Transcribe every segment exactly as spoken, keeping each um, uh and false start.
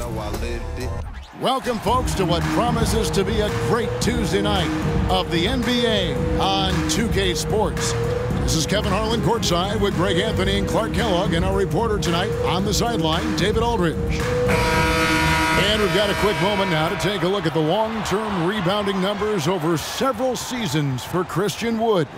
know I lived it. Welcome, folks, to what promises to be a great Tuesday night of the N B A on two K Sports. This is Kevin Harlan courtside with Greg Anthony and Clark Kellogg, and our reporter tonight on the sideline, David Aldridge. And we've got a quick moment now to take a look at the long-term rebounding numbers over several seasons for Christian Wood.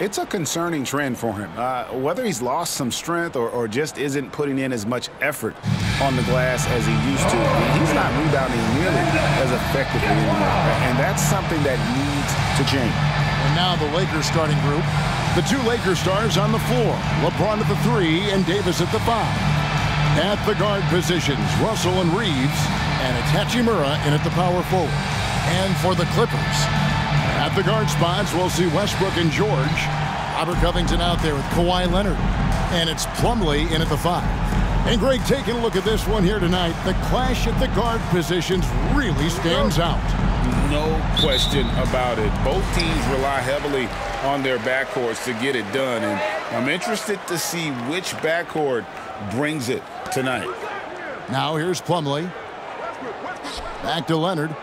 It's a concerning trend for him. Uh, whether he's lost some strength or, or just isn't putting in as much effort on the glass as he used to, he's not rebounding nearly as effectively anymore. And that's something that needs to change. And now the Lakers starting group. The two Lakers stars on the floor. LeBron at the three and Davis at the five. At the guard positions, Russell and Reeves. And it's Hachimura in at the power forward. And for the Clippers, at the guard spots, we'll see Westbrook and George. Robert Covington out there with Kawhi Leonard. And it's Plumlee in at the five. And Greg, taking a look at this one here tonight, the clash at the guard positions really stands out. No question about it. Both teams rely heavily on their backcourts to get it done. And I'm interested to see which backcourt brings it tonight. Now here's Plumlee. Back to Leonard.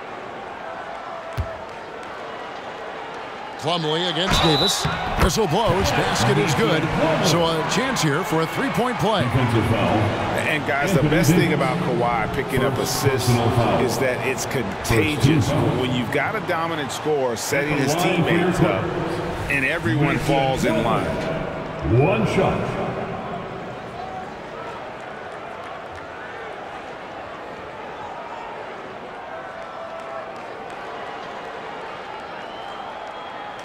Plumlee against Davis. Whistle blows. Basket is good. So a chance here for a three-point play. And, guys, the best thing about Kawhi picking up assists is that it's contagious. When you've got a dominant scorer setting his teammates up, and everyone falls in line. One shot.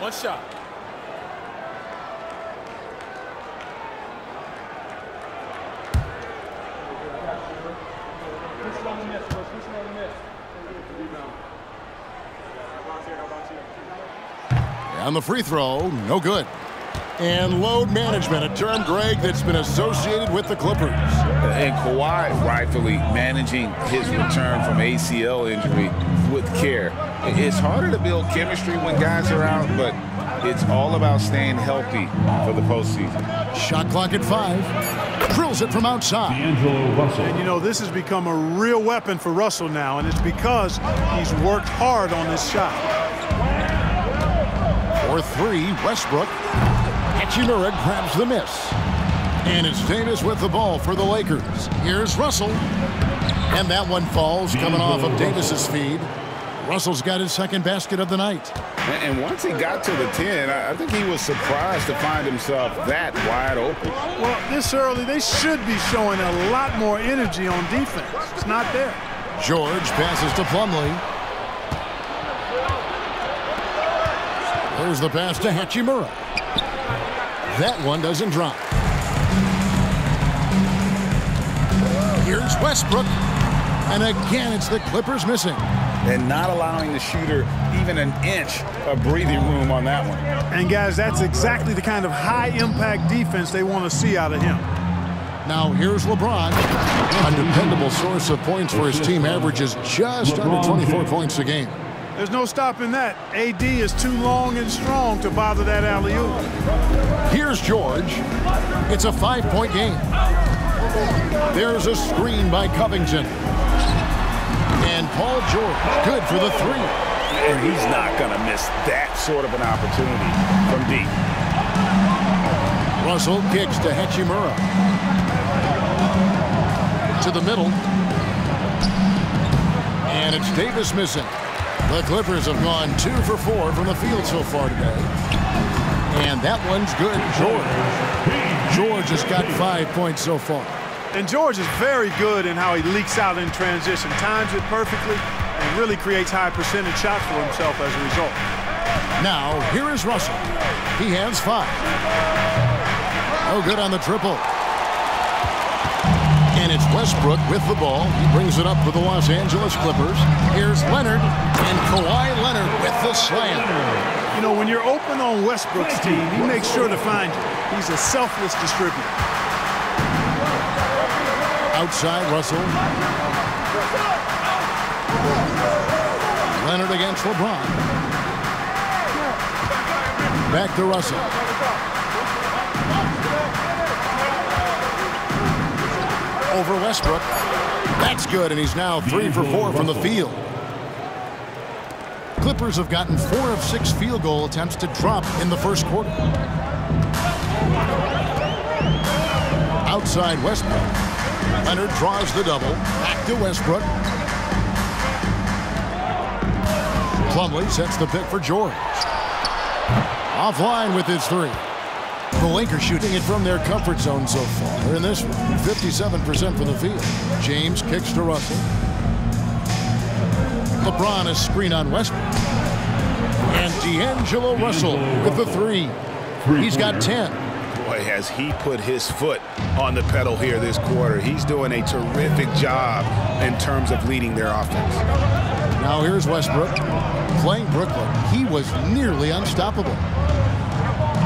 One shot. And the free throw, no good. And load management, a term, Greg, that's been associated with the Clippers. And Kawhi rightfully managing his return from A C L injury with care. It's harder to build chemistry when guys are out, but it's all about staying healthy for the postseason. Shot clock at five. Drills it from outside. And, you know, this has become a real weapon for Russell now, and it's because he's worked hard on this shot. four three, Westbrook. Hachimura grabs the miss. And it's Davis with the ball for the Lakers. Here's Russell. And that one falls, coming off of Davis's feed. Russell's got his second basket of the night. And once he got to the ten, I think he was surprised to find himself that wide open. Well, this early, they should be showing a lot more energy on defense. It's not there. George passes to Plumlee. There's the pass to Hachimura. That one doesn't drop. Here's Westbrook. And again, it's the Clippers missing. And not allowing the shooter even an inch of breathing room on that one. And, guys, that's exactly the kind of high-impact defense they want to see out of him. Now here's LeBron, a dependable source of points for his team, averages just under twenty-four points a game. There's no stopping that. A D is too long and strong to bother that alley-oop. Here's George. It's a five-point game. There's a screen by Covington. And Paul George, good for the three. And he's not going to miss that sort of an opportunity from deep. Russell kicks to Hachimura. To the middle. And it's Davis missing. The Clippers have gone two for four from the field so far today. And that one's good, George. George has got five points so far. And George is very good in how he leaks out in transition, times it perfectly, and really creates high percentage shots for himself as a result. Now, here is Russell. He has five. No good on the triple. And it's Westbrook with the ball. He brings it up for the Los Angeles Clippers. Here's Leonard, and Kawhi Leonard with the slam. You know, when you're open on Westbrook's team, he makes sure to find you. He's a selfless distributor. Outside, Russell. Leonard against LeBron. Back to Russell. Over Westbrook. That's good, and he's now three for four from the field. Clippers have gotten four of six field goal attempts to drop in the first quarter. Outside Westbrook. Leonard draws the double. Back to Westbrook. Plumlee sets the pick for George. Offline with his three. The Lakers shooting it from their comfort zone so far. They're in this one, fifty-seven percent from the field. James kicks to Russell. LeBron is screen on Westbrook. And D'Angelo Russell with the three. He's got ten. Boy, has he put his foot on the pedal here this quarter. He's doing a terrific job in terms of leading their offense. Now here's Westbrook playing Brooklyn. He was nearly unstoppable.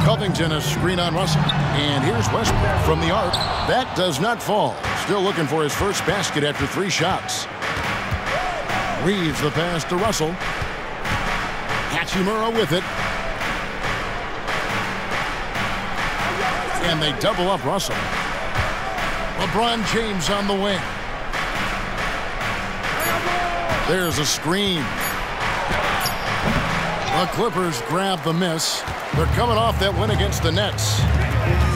Covington a screen on Russell. And here's Westbrook from the arc. That does not fall. Still looking for his first basket after three shots. Reeves the pass to Russell. Hachimura with it. And they double up Russell. LeBron James on the wing. There's a screen. The Clippers grab the miss. They're coming off that win against the Nets.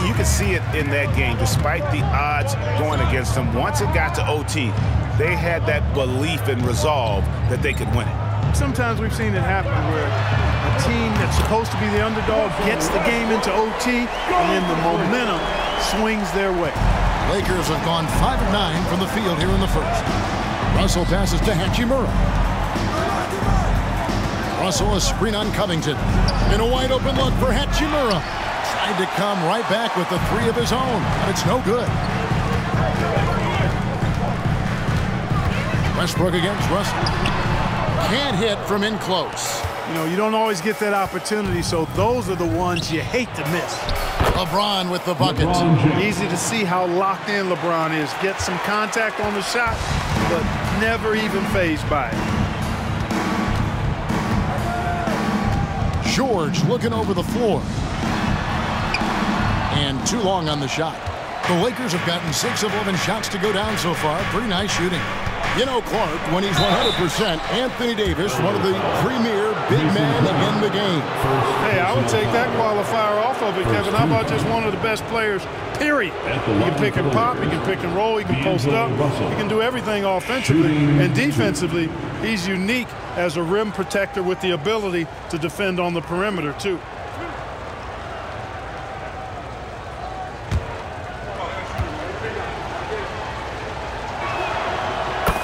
You could see it in that game, despite the odds going against them. Once it got to O T, they had that belief and resolve that they could win it. Sometimes we've seen it happen where a team that's supposed to be the underdog gets the game into O T, and then the momentum swings their way. Lakers have gone five of nine from the field here in the first. Russell passes to Hachimura. Russell a screen on Covington. In a wide open look for Hachimura. Tried to come right back with the three of his own. But it's no good. Westbrook against Russell. Can't hit from in close. You know, you don't always get that opportunity, so those are the ones you hate to miss. LeBron with the bucket. Easy to see how locked in LeBron is. Gets some contact on the shot, but never even fazed by it. George looking over the floor. And too long on the shot. The Lakers have gotten six of eleven shots to go down so far. Pretty nice shooting. You know Clark, when he's one hundred percent, Anthony Davis, one of the premier big men in the game. Hey, I would take that qualifier off of it, Kevin. How about just one of the best players, period? You can pick and pop, you can pick and roll, you can post up, you can do everything offensively. And defensively, he's unique as a rim protector with the ability to defend on the perimeter, too.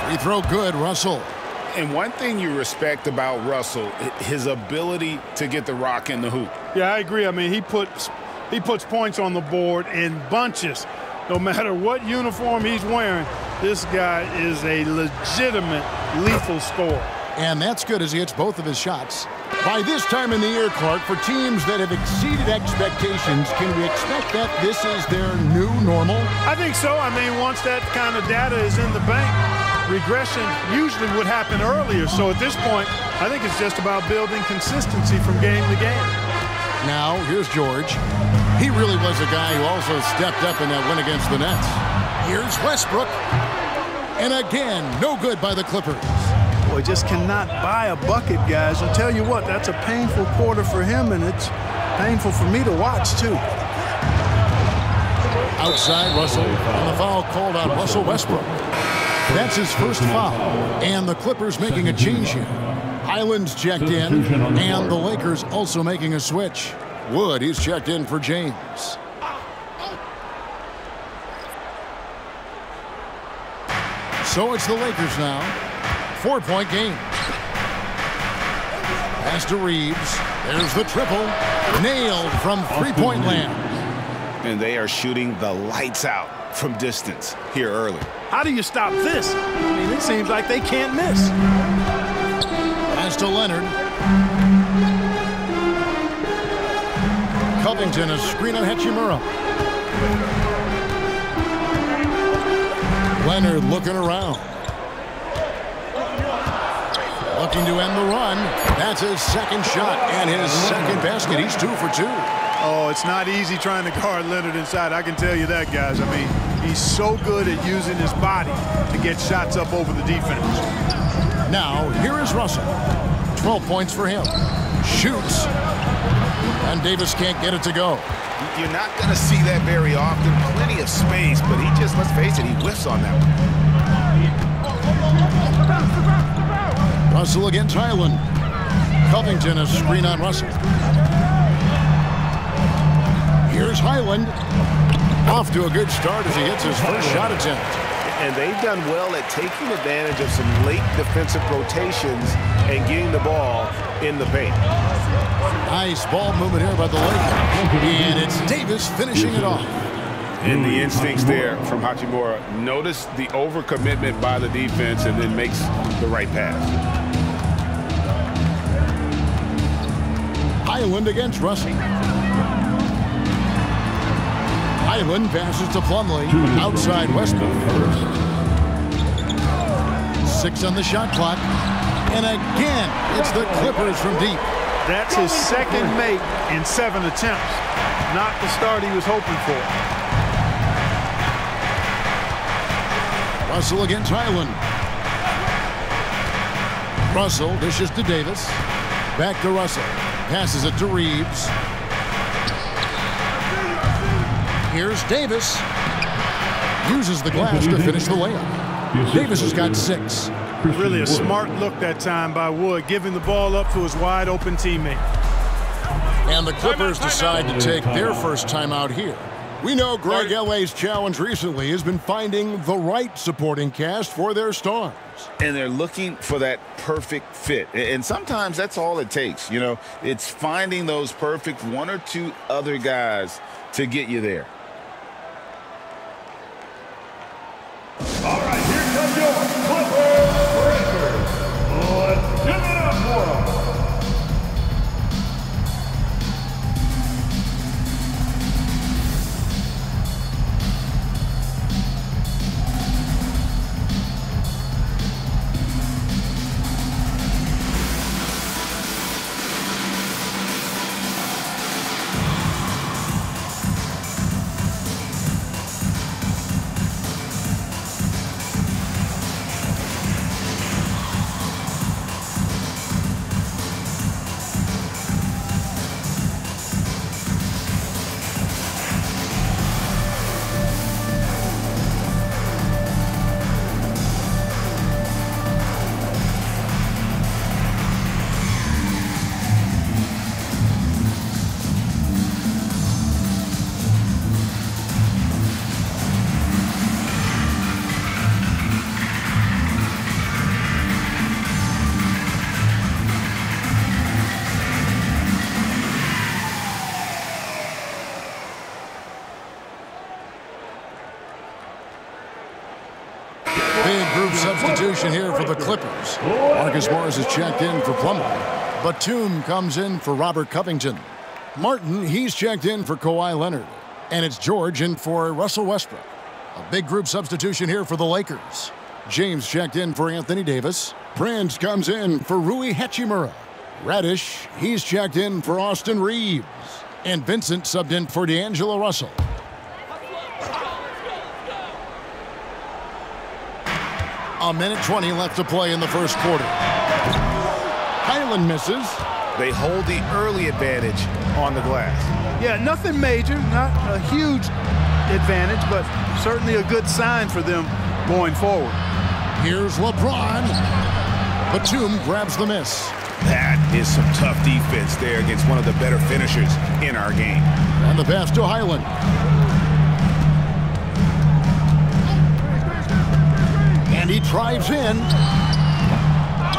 Free throw good, Russell. And one thing you respect about Russell, his ability to get the rock in the hoop. Yeah, I agree. I mean, he puts, he puts points on the board in bunches. No matter what uniform he's wearing, this guy is a legitimate lethal scorer. And that's good as he hits both of his shots. By this time in the year, Clark, for teams that have exceeded expectations, can we expect that this is their new normal? I think so. I mean, once that kind of data is in the bank, regression usually would happen earlier. So at this point, I think it's just about building consistency from game to game. Now, here's George. He really was a guy who also stepped up in that win against the Nets. Here's Westbrook. And again, no good by the Clippers. Boy, just cannot buy a bucket, guys. I'll tell you what, that's a painful quarter for him, and it's painful for me to watch, too. Outside Russell, and the foul called on Russell Westbrook. That's his first foul, and the Clippers making a change here. Hyland's checked in, and the Lakers also making a switch. Wood, he's checked in for James. So it's the Lakers now. Four-point game. Pass to Reeves. There's the triple. Nailed from three-point land. And they are shooting the lights out from distance here early. How do you stop this? I mean, it seems like they can't miss. Pass to Leonard. Covington, a screen on Hachimura. Leonard looking around. Looking to end the run. That's his second shot and his second basket. He's two for two. Oh, it's not easy trying to guard Leonard inside. I can tell you that, guys. I mean, he's so good at using his body to get shots up over the defense. Now, here is Russell. twelve points for him. Shoots. And Davis can't get it to go. You're not going to see that very often. Plenty of space, but he just, let's face it, he whiffs on that one. Russell against Hyland. Covington has a screen on Russell. Here's Hyland. Off to a good start as he hits his first shot attempt. And they've done well at taking advantage of some late defensive rotations and getting the ball in the paint. Nice ball movement here by the Lakers. And it's Davis finishing it off. And the instincts there from Hachimura. Notice the overcommitment by the defense and then makes the right pass. Hyland against Russell. Hyland passes to Plumlee outside Westbrook. Six on the shot clock. And again, it's the Clippers from deep. That's his second make in seven attempts. Not the start he was hoping for. Russell against Hyland. Russell dishes to Davis. Back to Russell. Passes it to Reeves. Here's Davis. Uses the glass to finish the layup. Davis has got six. Really a smart look that time by Wood, giving the ball up to his wide open teammate. And the Clippers decide to take their first timeout here. We know Greg L A's challenge recently has been finding the right supporting cast for their stars. And they're looking for that perfect fit. And sometimes that's all it takes. You know, it's finding those perfect one or two other guys to get you there. All right, here comes your Clippers. Substitution here for the Clippers. Marcus Morris is checked in for Plumlee. Batum comes in for Robert Covington. Martin, he's checked in for Kawhi Leonard. And it's George in for Russell Westbrook. A big group substitution here for the Lakers. James checked in for Anthony Davis. Prince comes in for Rui Hachimura. Reddish, he's checked in for Austin Reeves. And Vincent subbed in for D'Angelo Russell. A minute twenty left to play in the first quarter. Hyland misses. They hold the early advantage on the glass. Yeah, nothing major, not a huge advantage, but certainly a good sign for them going forward. Here's LeBron. Batum grabs the miss. That is some tough defense there against one of the better finishers in our game. And the pass to Hyland. And he drives in.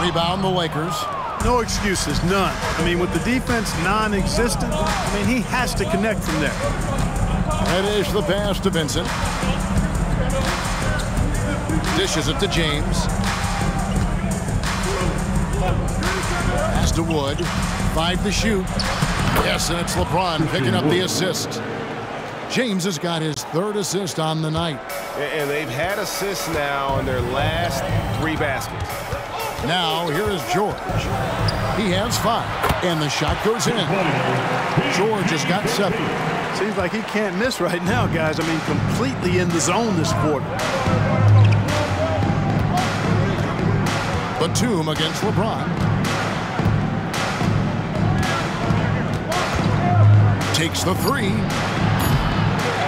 Rebound the Lakers. No excuses, none. I mean, with the defense non-existent, I mean, he has to connect from there. Reddish the pass to Vincent. Dishes it to James. Pass to Wood. Five to shoot. Yes, and it's LeBron picking up the assist. James has got his third assist on the night. And they've had assists now in their last three baskets. Now here is George. He has five, and the shot goes in. George has got seven. Seems like he can't miss right now, guys. I mean, completely in the zone this quarter. Batum against LeBron. Takes the three.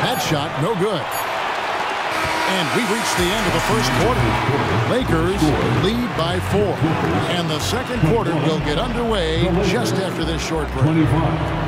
That shot, no good. And we reach the end of the first quarter. Lakers lead by four. And the second quarter will get underway just after this short break. twenty-five.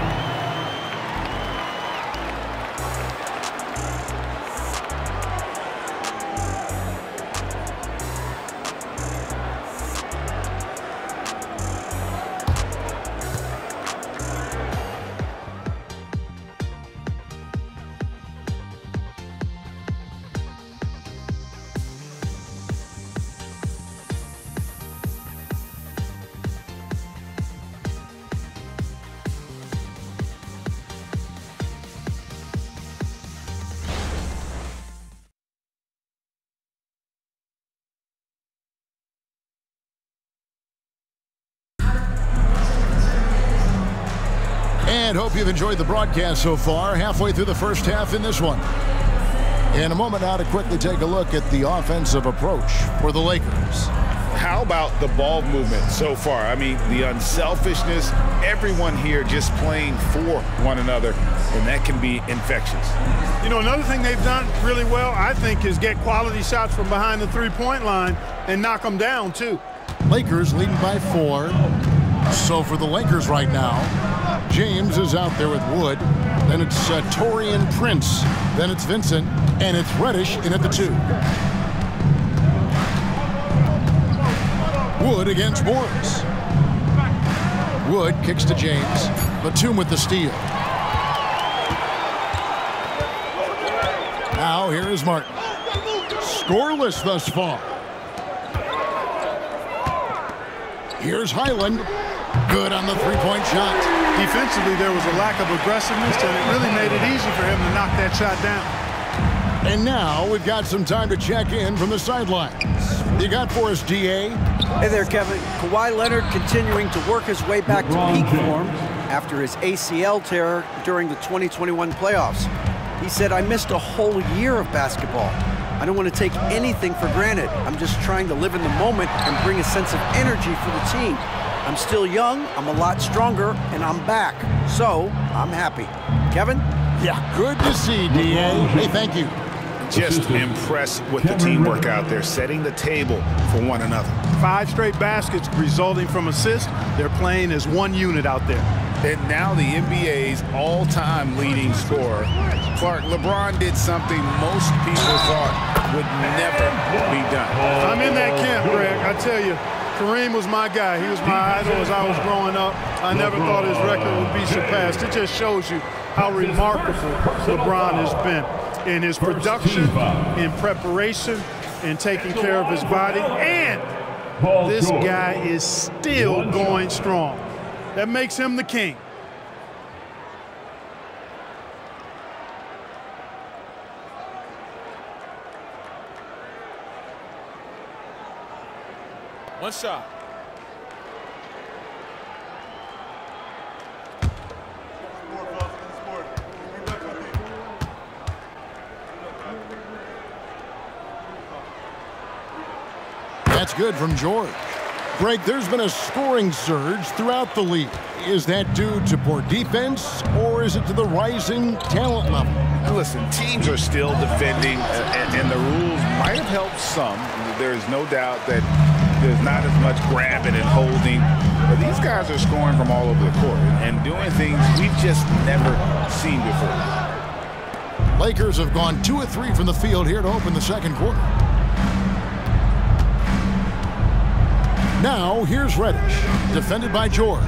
And hope you've enjoyed the broadcast so far. Halfway through the first half in this one. In a moment now to quickly take a look at the offensive approach for the Lakers. How about the ball movement so far? I mean, the unselfishness, everyone here just playing for one another, and that can be infectious. You know, another thing they've done really well, I think, is get quality shots from behind the three-point line and knock them down, too. Lakers leading by four. So for the Lakers right now, James is out there with Wood. Then it's uh, Torian Prince. Then it's Vincent. And it's Reddish in at the two. Wood against Morris. Wood kicks to James. Batum with the steal. Now here is Martin. Scoreless thus far. Here's Hyland. Good on the three-point shot. Defensively, there was a lack of aggressiveness, and it really made it easy for him to knock that shot down. And now we've got some time to check in from the sidelines. You got for us, D A? Hey there, Kevin. Kawhi Leonard continuing to work his way back LeBron to peak James. form after his A C L tear during the twenty twenty-one playoffs. He said, I missed a whole year of basketball. I don't want to take anything for granted. I'm just trying to live in the moment and bring a sense of energy for the team. I'm still young, I'm a lot stronger, and I'm back. So, I'm happy. Kevin? Yeah, good to see, D A. Hey, thank you. Just impressed with the teamwork out there, setting the table for one another. Five straight baskets resulting from assists. They're playing as one unit out there. And now the N B A's all-time leading scorer. Clark, LeBron did something most people thought would never be done. I'm in that camp, Greg, I tell you. Kareem was my guy. He was my idol as I was growing up. I never thought his record would be surpassed. It just shows you how remarkable LeBron has been in his production, in preparation, and taking care of his body. And this guy is still going strong. That makes him the king. One shot. That's good from George. Greg, there's been a scoring surge throughout the league. Is that due to poor defense, or is it to the rising talent level? Now listen, teams are still defending, and, and the rules might have helped some. There is no doubt that there's not as much grabbing and holding, but these guys are scoring from all over the court and doing things we've just never seen before. Lakers have gone two or three from the field here to open the second quarter. Now here's Reddish, defended by George.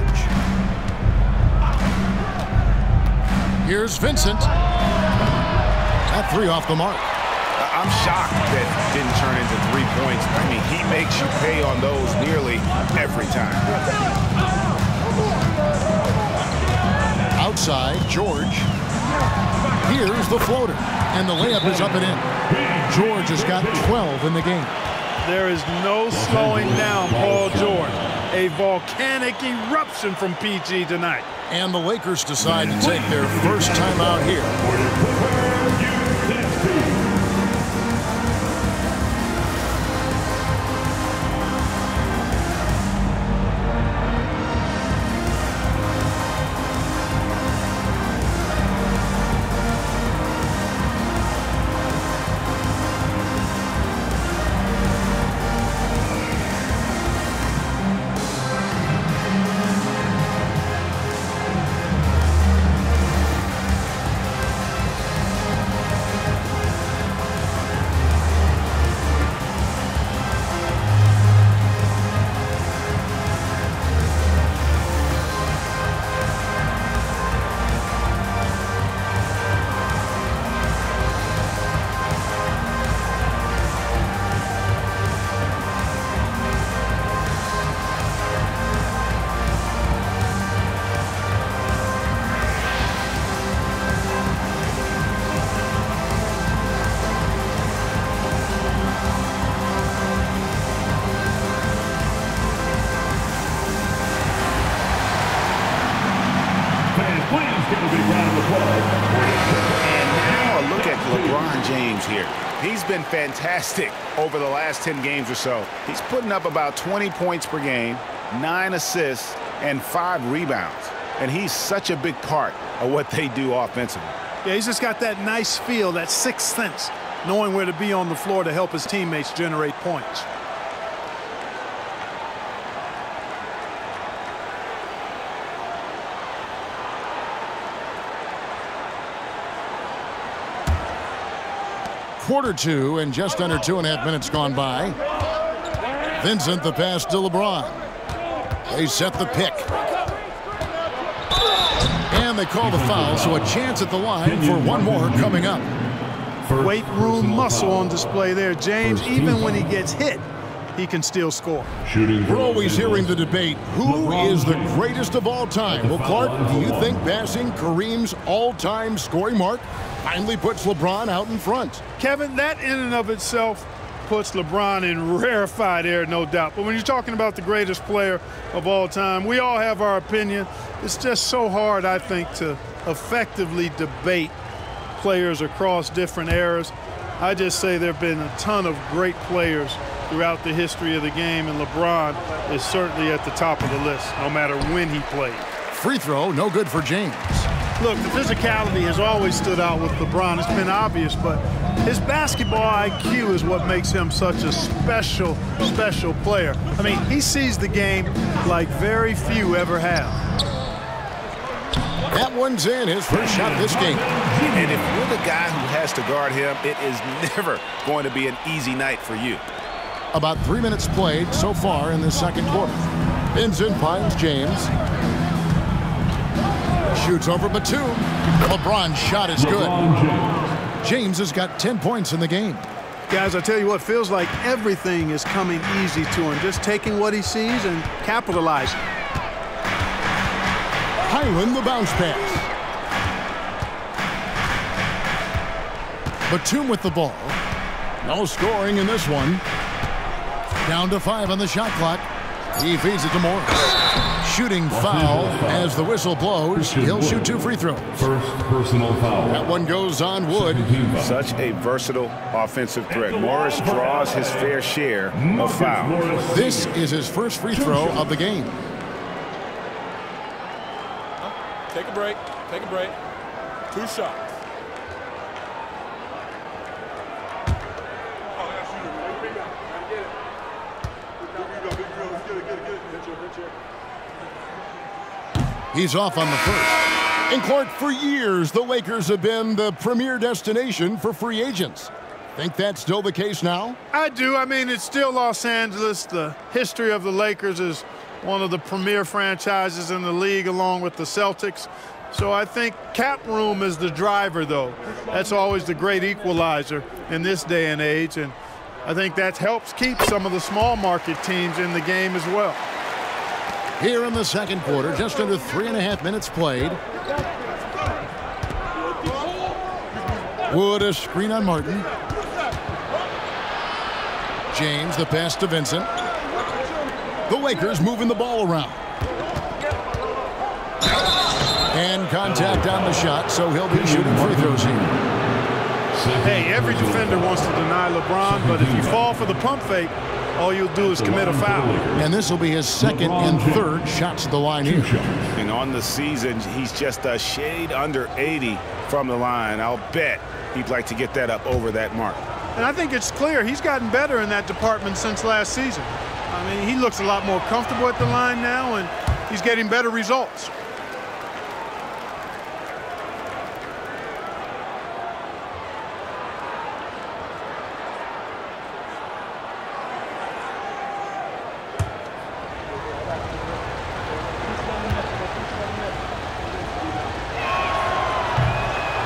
Here's Vincent. That three off the mark. I'm shocked that didn't turn into three points. I mean, he makes you pay on those nearly every time. Outside, George. Here's the floater, and the layup is up and in. George has got twelve in the game. There is no slowing down Paul George. A volcanic eruption from P G tonight. And the Lakers decide to take their first time out here. Been fantastic over the last ten games or so. He's putting up about twenty points per game, nine assists, and five rebounds. And he's such a big part of what they do offensively. Yeah, he's just got that nice feel, that sixth sense, knowing where to be on the floor to help his teammates generate points. Quarter two, and just under two and a half minutes gone by. Vincent, the pass to LeBron. They set the pick. And they call the foul, so a chance at the line for one more coming up. Weight room muscle on display there, James. Even when he gets hit, he can still score. We're always hearing the debate, who is the greatest of all time? Well, Clark, do you think passing Kareem's all-time scoring mark finally puts LeBron out in front? Kevin, that in and of itself puts LeBron in rarefied air, no doubt. But when you're talking about the greatest player of all time, we all have our opinion. It's just so hard, I think, to effectively debate players across different eras. I just say there have been a ton of great players throughout the history of the game, and LeBron is certainly at the top of the list, no matter when he played. Free throw, no good for James. Look, the physicality has always stood out with LeBron. It's been obvious, but his basketball I Q is what makes him such a special, special player. I mean, he sees the game like very few ever have. That one's in, his first shot this game. And if you're the guy who has to guard him, it is never going to be an easy night for you. About three minutes played so far in the second quarter. Vincent finds James. Shoots over Batum. LeBron's shot is good. James has got ten points in the game. Guys, I tell you what, it feels like everything is coming easy to him. Just taking what he sees and capitalizing. Hyland, the bounce pass. Batum with the ball. No scoring in this one. Down to five on the shot clock. He feeds it to Morris. Shooting foul as the whistle blows. He'll shoot two free throws. First personal foul. That one goes on Wood. Such a versatile offensive threat. Morris draws his fair share of fouls. This is his first free throw of the game. Take a break. Take a break. Two shots. He's off on the first. And Clark, for years, the Lakers have been the premier destination for free agents. Think that's still the case now? I do. I mean, it's still Los Angeles. The history of the Lakers is one of the premier franchises in the league, along with the Celtics. So I think cap room is the driver, though. That's always the great equalizer in this day and age. And I think that helps keep some of the small market teams in the game as well. Here in the second quarter, just under three and a half minutes played. Wood, a screen on Martin. James, the pass to Vincent. The Lakers moving the ball around. And contact on the shot, so he'll be shooting free throws here. Hey, every defender wants to deny LeBron, but if you fall for the pump fake, all you'll do is commit a foul. And this will be his second and third shots at the line here. And on the season, he's just a shade under eighty from the line. I'll bet he'd like to get that up over that mark. And I think it's clear he's gotten better in that department since last season. I mean, he looks a lot more comfortable at the line now, and he's getting better results.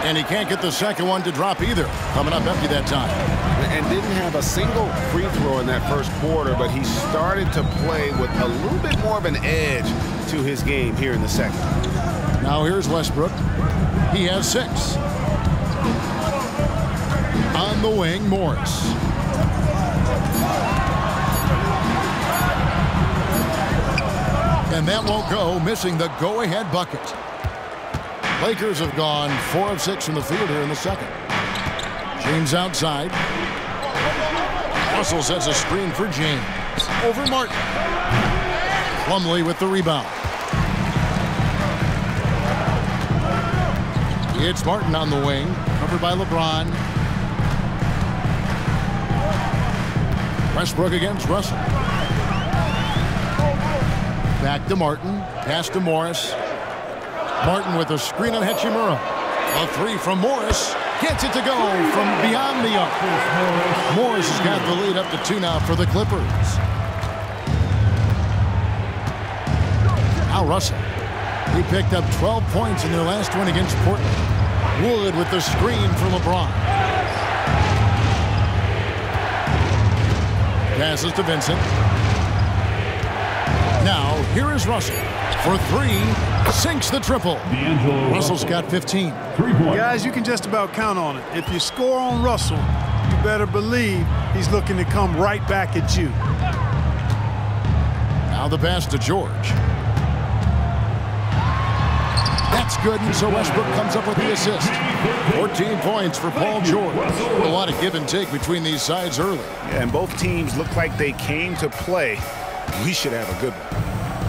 And he can't get the second one to drop either. Coming up empty that time. And didn't have a single free throw in that first quarter, but he started to play with a little bit more of an edge to his game here in the second. Now here's Westbrook. He has six. On the wing, Morris. And that won't go, missing the go-ahead bucket. Lakers have gone four of six from the field here in the second. James outside. Russell sets a screen for James. Over Martin. Plumlee with the rebound. It's Martin on the wing, covered by LeBron. Westbrook against Russell. Back to Martin. Pass to Morris. Martin with a screen on Hachimura. A three from Morris. Gets it to go from beyond the arc. Morris has got the lead up to two now for the Clippers. Now Russell. He picked up twelve points in their last win against Portland. Wood with the screen for LeBron. Passes to Vincent. Now here is Russell. For three, sinks the triple. Russell's got fifteen. Guys, you can just about count on it. If you score on Russell, you better believe he's looking to come right back at you. Now the pass to George. That's good, and so Westbrook comes up with the assist. fourteen points for Paul George. A lot of give and take between these sides early. Yeah, and both teams look like they came to play. We should have a good one.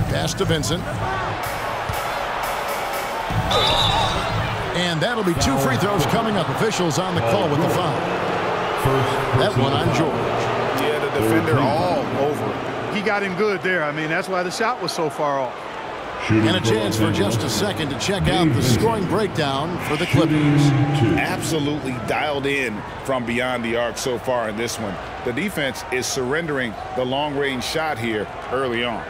Pass to Vincent. And that'll be two free throws coming up. Officials on the call with the foul. That one on George. Yeah, the defender all over. He got him good there. I mean, that's why the shot was so far off. And a chance for just a second to check out the scoring breakdown for the Clippers. Absolutely dialed in from beyond the arc so far in this one. The defense is surrendering the long-range shot here early on.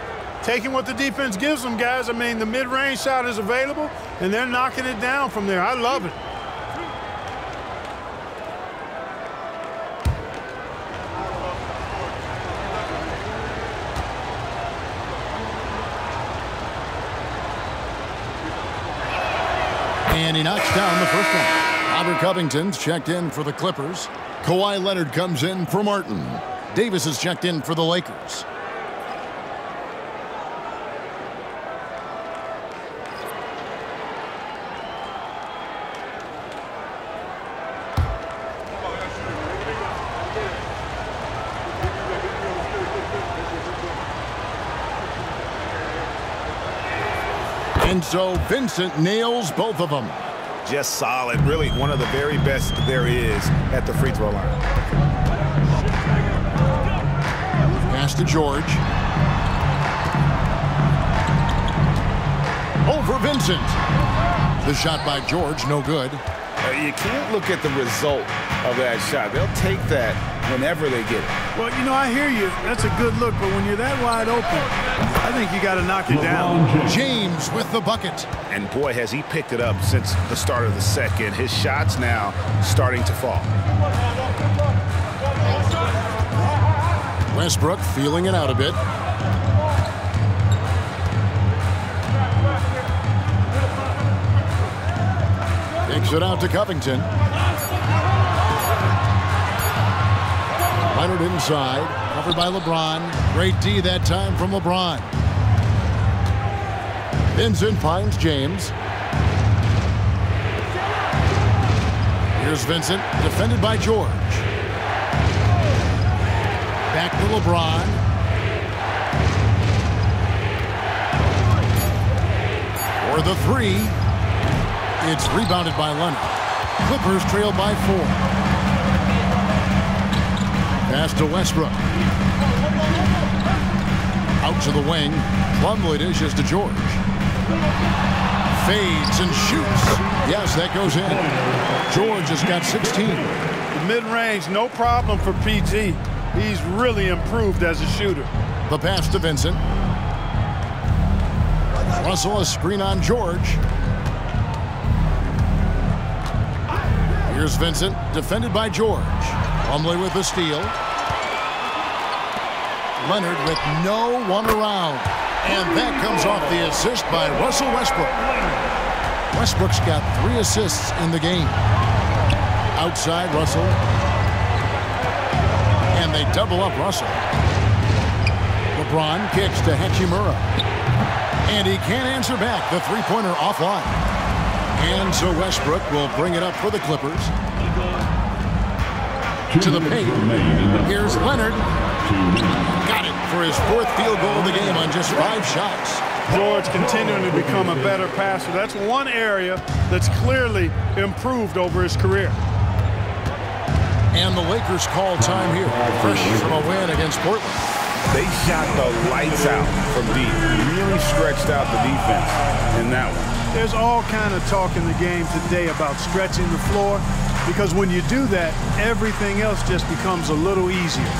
Taking what the defense gives them, guys. I mean, the mid-range shot is available, and they're knocking it down from there. I love it. And he knocks down the first one. Robert Covington's checked in for the Clippers. Kawhi Leonard comes in for Martin. Davis is checked in for the Lakers. And so Vincent nails both of them. Just solid, really one of the very best there is at the free throw line. Pass to George. Over Vincent. The shot by George, no good. You can't look at the result of that shot. They'll take that whenever they get it. Well, you know, I hear you. That's a good look, but when you're that wide open, I think you got to knock it down. James with the bucket. And boy, has he picked it up since the start of the second. His shot's now starting to fall. Westbrook feeling it out a bit. Kicks it out to Covington. Leonard inside, covered by LeBron. Great D that time from LeBron. Vincent finds James. Here's Vincent, defended by George. Back to LeBron. For the three. It's rebounded by Leonard. Clippers trail by four. Pass to Westbrook. Out to the wing. Plumlee dishes to George. Fades and shoots. Yes, that goes in. George has got sixteen. The mid-range, no problem for P G. He's really improved as a shooter. The pass to Vincent. Russell, a screen on George. Here's Vincent, defended by George. Plumlee with the steal. Leonard with no one around. And that comes off the assist by Russell Westbrook. Westbrook's got three assists in the game. Outside Russell. And they double up Russell. LeBron kicks to Hachimura. And he can't answer back. The three-pointer offline. And so Westbrook will bring it up for the Clippers. To the paint. Here's Leonard. Got it for his fourth field goal of the game on just five shots. George continuing to become a better passer. That's one area that's clearly improved over his career. And the Lakers call time here, fresh from a win against Portland. They shot the lights out from deep. Really stretched out the defense in that one. There's all kind of talk in the game today about stretching the floor, because when you do that, everything else just becomes a little easier.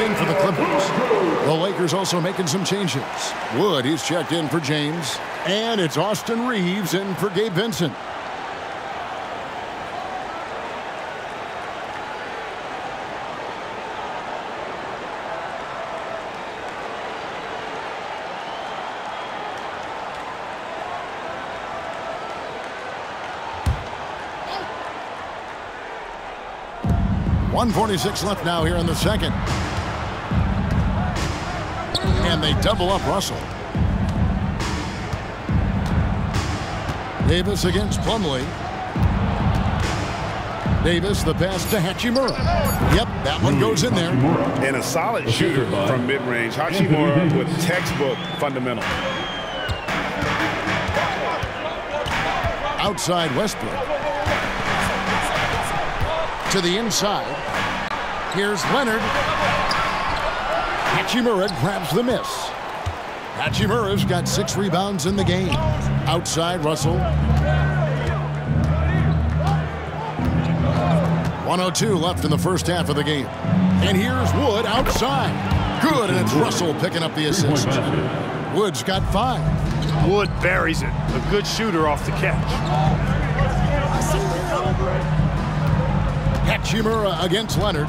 In for the Clippers. The Lakers also making some changes. Wood, he's checked in for James. And it's Austin Reeves in for Gabe Vincent. one forty-six left now here in the second. And they double up Russell. Davis against Plumlee. Davis, the pass to Hachimura. Yep, that one goes in there. And a solid shooter from mid-range. Hachimura with textbook fundamental. Outside Westbrook. To the inside. Here's Leonard. Hachimura grabs the miss. Hachimura's got six rebounds in the game. Outside Russell. one oh two left in the first half of the game. And here's Wood outside. Good, and it's Russell picking up the assist. Wood's got five. Wood buries it. A good shooter off the catch. Hachimura against Leonard.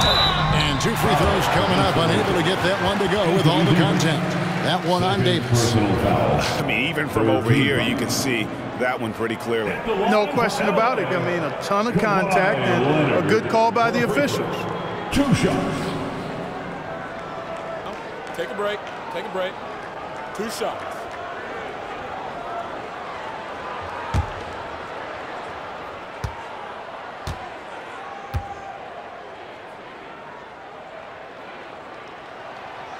And two free throws coming up, unable to get that one to go with all the contact. That one on Davis. I mean, even from over here, you can see that one pretty clearly. No question about it. I mean, a ton of contact and a good call by the officials. Two shots. Take a break. Take a break. Two shots.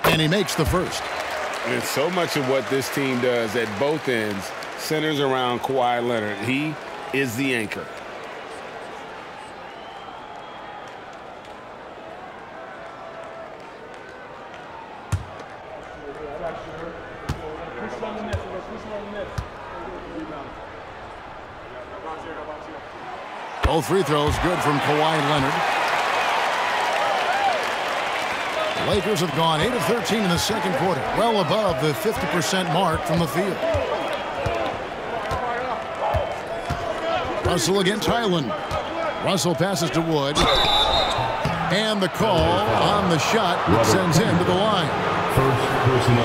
And he makes the first. And so much of what this team does at both ends centers around Kawhi Leonard. He is the anchor. Both free throws good from Kawhi Leonard. Lakers have gone eight of thirteen in the second quarter, well above the fifty percent mark from the field. Russell against Hyland. Russell passes to Wood. And the call on the shot that sends him to the line.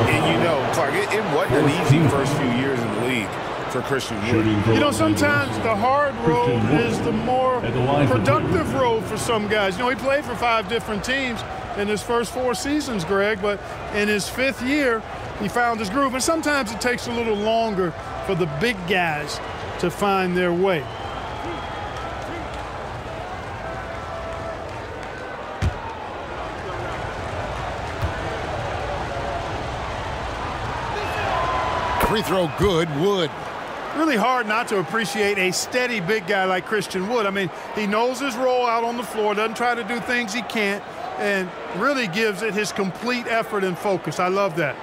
And you know, Clark, it, it wasn't an easy first few years in the league for Christian Wood. You know, sometimes the hard road is the more productive road for some guys. You know, he played for five different teams in his first four seasons, Greg, but in his fifth year, he found his groove. And sometimes it takes a little longer for the big guys to find their way. Free throw good, Wood. Really hard not to appreciate a steady big guy like Christian Wood. I mean, he knows his role out on the floor, doesn't try to do things he can't, and really gives it his complete effort and focus. I love that.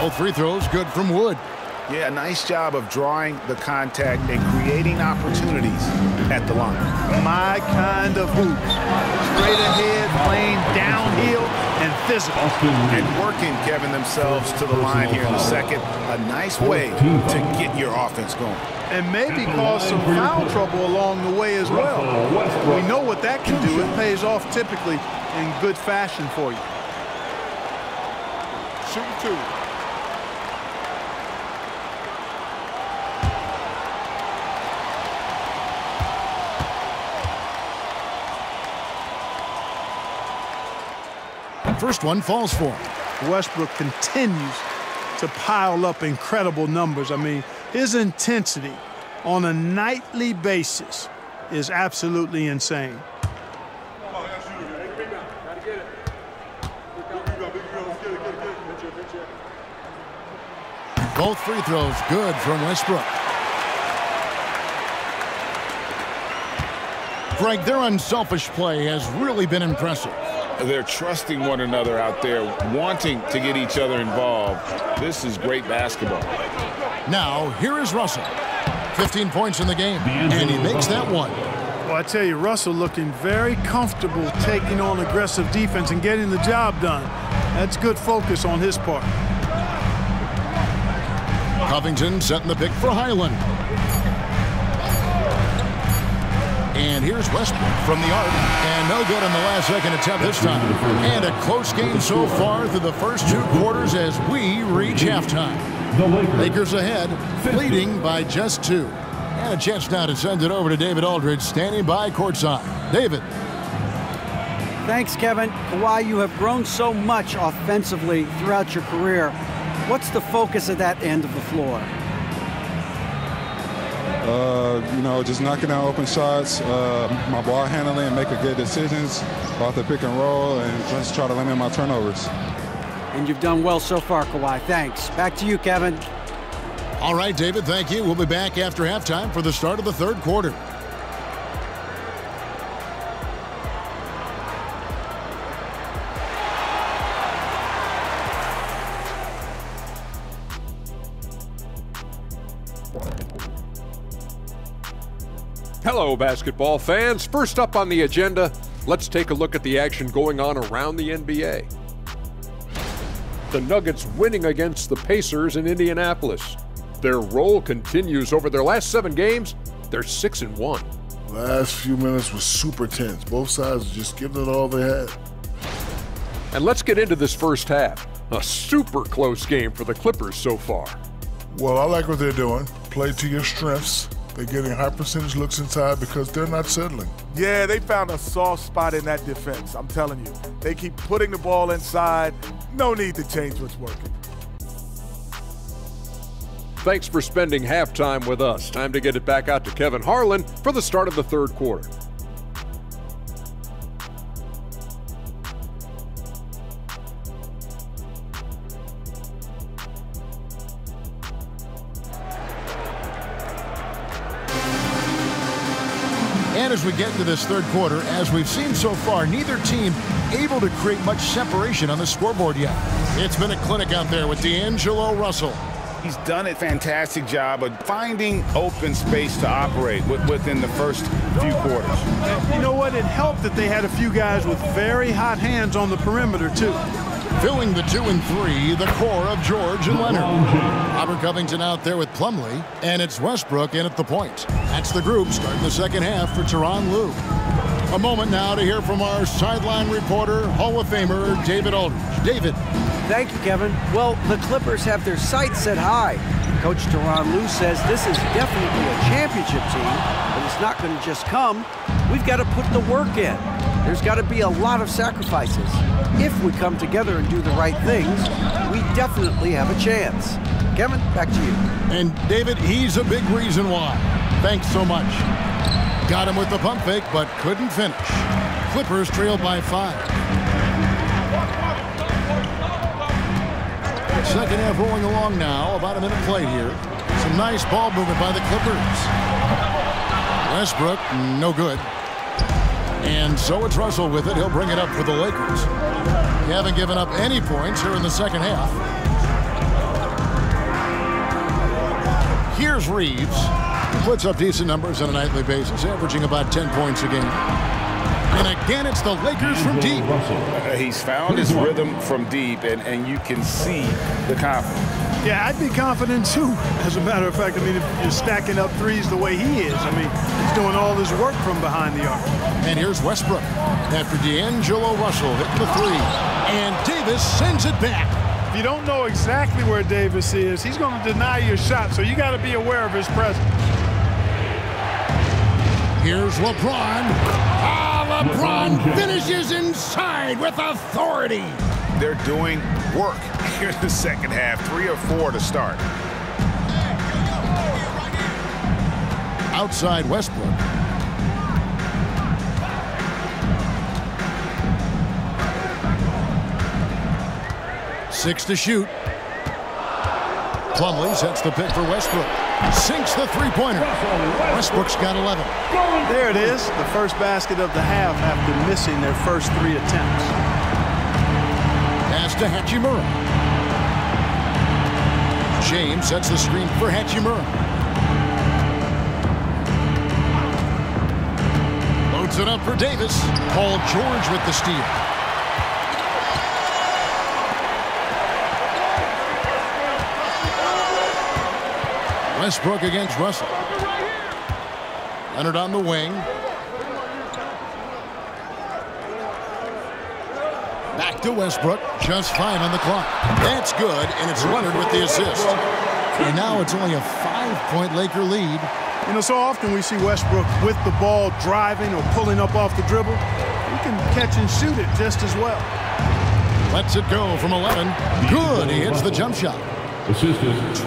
Both free throws good from Wood. Yeah, nice job of drawing the contact and creating opportunities at the line. My kind of hoops. Straight ahead, playing downhill, and physical, and working, Kevin, themselves to the line here in the second. A nice way to get your offense going. And maybe cause some foul trouble along the way as well. We know what that can do. It pays off typically in good fashion for you. Shooting two. First one falls for him. Westbrook continues to pile up incredible numbers. I mean, his intensity on a nightly basis is absolutely insane. Both free throws good from Westbrook. Greg, their unselfish play has really been impressive. They're trusting one another out there, wanting to get each other involved. This is great basketball. Now, here is Russell. fifteen points in the game, and he makes that one. Well, I tell you, Russell looking very comfortable taking on aggressive defense and getting the job done. That's good focus on his part. Covington setting the pick for Hyland. And here's Westbrook from the arc, and no good on the last second attempt this time. And a close game so far through the first two quarters as we reach halftime. Lakers ahead, leading by just two. And a chance now to send it over to David Aldridge, standing by courtside. David. Thanks, Kevin. Kawhi, you have grown so much offensively throughout your career. What's the focus at that end of the floor? Uh, you know, just knocking down open shots, uh, my ball handling, and making good decisions off the pick and roll, and just try to limit my turnovers. And you've done well so far, Kawhi. Thanks. Back to you, Kevin. All right, David, thank you. We'll be back after halftime for the start of the third quarter. Hello, basketball fans. First up on the agenda, let's take a look at the action going on around the N B A. The Nuggets winning against the Pacers in Indianapolis. Their roll continues. Over their last seven games, they're six and one. Last few minutes was super tense. Both sides just giving it all they had. And let's get into this first half. A super close game for the Clippers so far. Well, I like what they're doing. Play to your strengths. They're getting high percentage looks inside because they're not settling. Yeah, they found a soft spot in that defense, I'm telling you. They keep putting the ball inside. No need to change what's working. Thanks for spending halftime with us. Time to get it back out to Kevin Harlan for the start of the third quarter. And as we get into this third quarter, as we've seen so far, neither team able to create much separation on the scoreboard yet. It's been a clinic out there with D'Angelo Russell. He's done a fantastic job of finding open space to operate within the first few quarters. And you know what? It helped that they had a few guys with very hot hands on the perimeter, too. Filling the two and three, the core of George and Leonard. Robert Covington out there with Plumlee, and it's Westbrook in at the point. That's the group starting the second half for Tyronn Lue. A moment now to hear from our sideline reporter, Hall of Famer David Aldridge. David. Thank you, Kevin. Well, the Clippers have their sights set high. Coach Tyronn Lue says this is definitely a championship team, but it's not going to just come. We've got to put the work in. There's got to be a lot of sacrifices. If we come together and do the right things, we definitely have a chance. Kevin, back to you. And, David, he's a big reason why. Thanks so much. Got him with the pump fake, but couldn't finish. Clippers trailed by five. Second half rolling along now. About a minute played here. Some nice ball movement by the Clippers. Westbrook, no good. And so it's Russell with it. He'll bring it up for the Lakers. They haven't given up any points here in the second half. Here's Reeves, who puts up decent numbers on a nightly basis, averaging about ten points a game. And again, it's the Lakers from deep. Uh, he's found his rhythm from deep, and, and you can see the confidence. Yeah, I'd be confident, too. As a matter of fact, I mean, if you're stacking up threes the way he is, I mean, he's doing all this work from behind the arc. And here's Westbrook after D'Angelo Russell hitting the three. And Davis sends it back. If you don't know exactly where Davis is, he's going to deny your shot, so you got to be aware of his presence. Here's LeBron. LeBron finishes inside with authority. They're doing work here in the second half. Three or four to start. Outside Westbrook. Six to shoot. Plumlee sets the pick for Westbrook. Sinks the three-pointer. Westbrook's got eleven. There it is. The first basket of the half after missing their first three attempts. Pass to Hachimura. James sets the screen for Hachimura. Loads it up for Davis. Paul George with the steal. Westbrook against Russell. Leonard on the wing. Back to Westbrook. Just five on the clock. That's good, and it's Leonard with the assist. And now it's only a five-point Laker lead. You know, so often we see Westbrook with the ball driving or pulling up off the dribble. He can catch and shoot it just as well. Lets it go from eleven. Good. He hits the jump shot.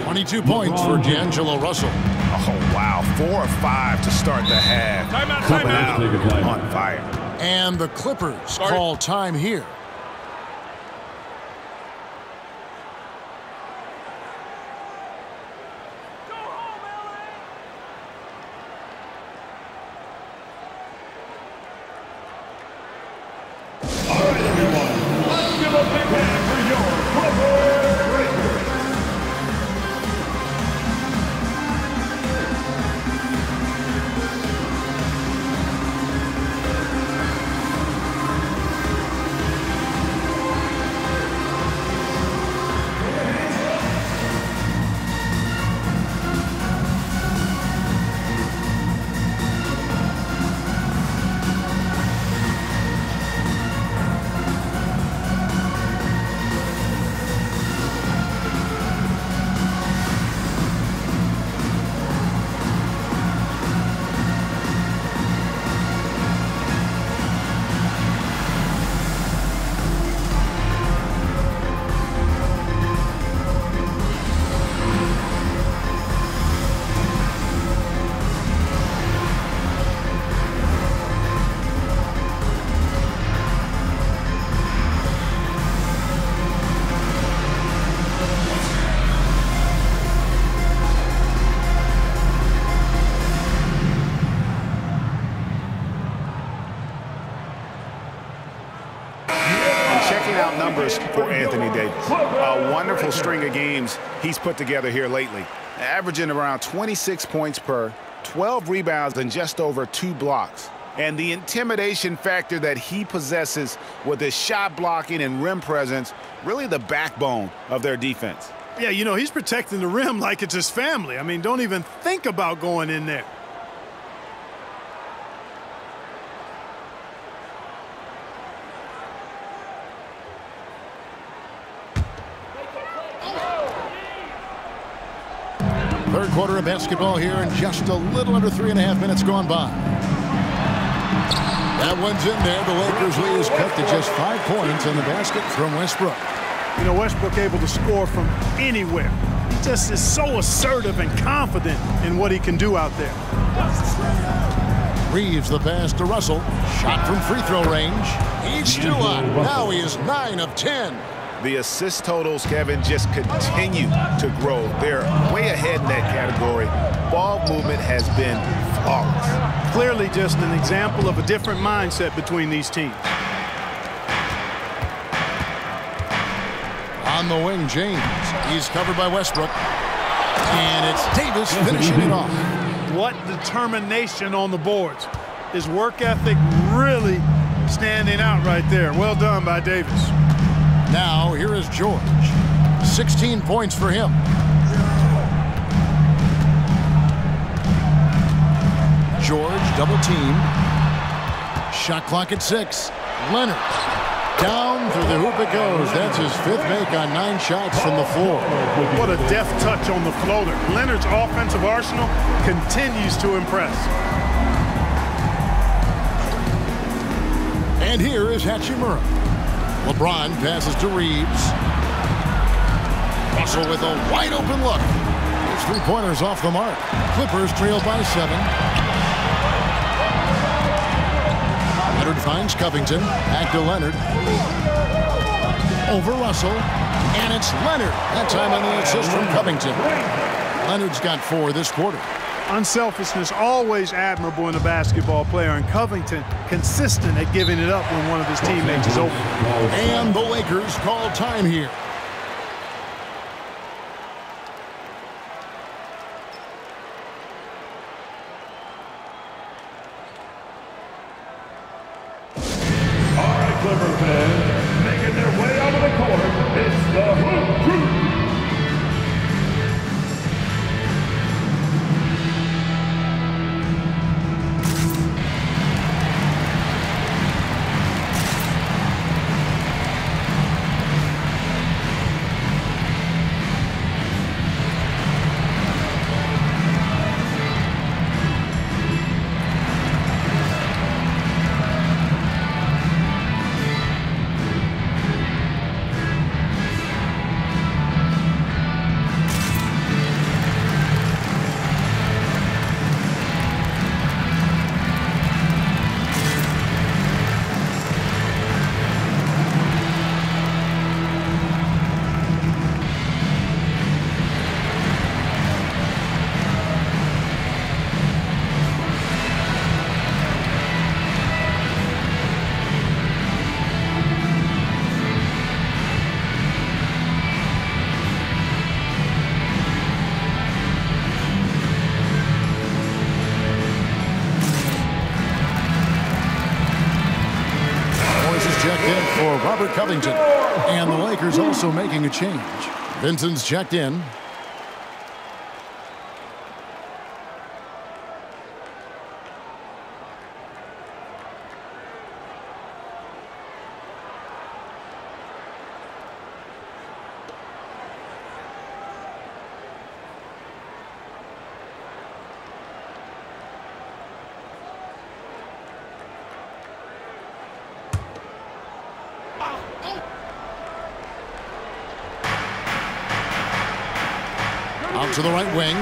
twenty-two points for D'Angelo Russell. Oh, wow. Four or five to start the half. Timeout, timeout. Time on fire. And the Clippers Sorry. call time here. checking out numbers for Anthony Davis. A wonderful string of games he's put together here lately, averaging around twenty-six points per, twelve rebounds, and just over two blocks. And the intimidation factor that he possesses with his shot blocking and rim presence, really the backbone of their defense. Yeah, you know, he's protecting the rim like it's his family. I mean, don't even think about going in there. Third quarter of basketball here, and just a little under three and a half minutes gone by. That one's in there. The Lakers' lead is cut to just five points in the basket from Westbrook. You know, Westbrook able to score from anywhere. He just is so assertive and confident in what he can do out there. Reeves the pass to Russell. Shot from free throw range. He's still on. Now he is nine of ten. The assist totals, Kevin, just continue to grow. They're way ahead in that category. Ball movement has been flawless. Clearly just an example of a different mindset between these teams. On the wing, James. He's covered by Westbrook. And it's Davis finishing it off. What determination on the boards. His work ethic really standing out right there. Well done by Davis. Now, here is George. sixteen points for him. George, double team. Shot clock at six. Leonard. Down through the hoop it goes. That's his fifth make on nine shots from the floor. What a deft touch on the floater. Leonard's offensive arsenal continues to impress. And here is Hachimura. LeBron passes to Reeves. Russell with a wide-open look. His three-pointers off the mark. Clippers trail by seven. Leonard finds Covington. Back to Leonard. Over Russell. And it's Leonard. That time on the assist from Covington. Leonard's got four this quarter. Unselfishness always admirable in a basketball player, and Covington consistent at giving it up when one of his teammates is open. And the Lakers call time here. All right, Clipper fans, making their way out of the court. It's the Hoop Crew. Covington, and the Lakers also making a change. Vincent's checked in. To the right wing.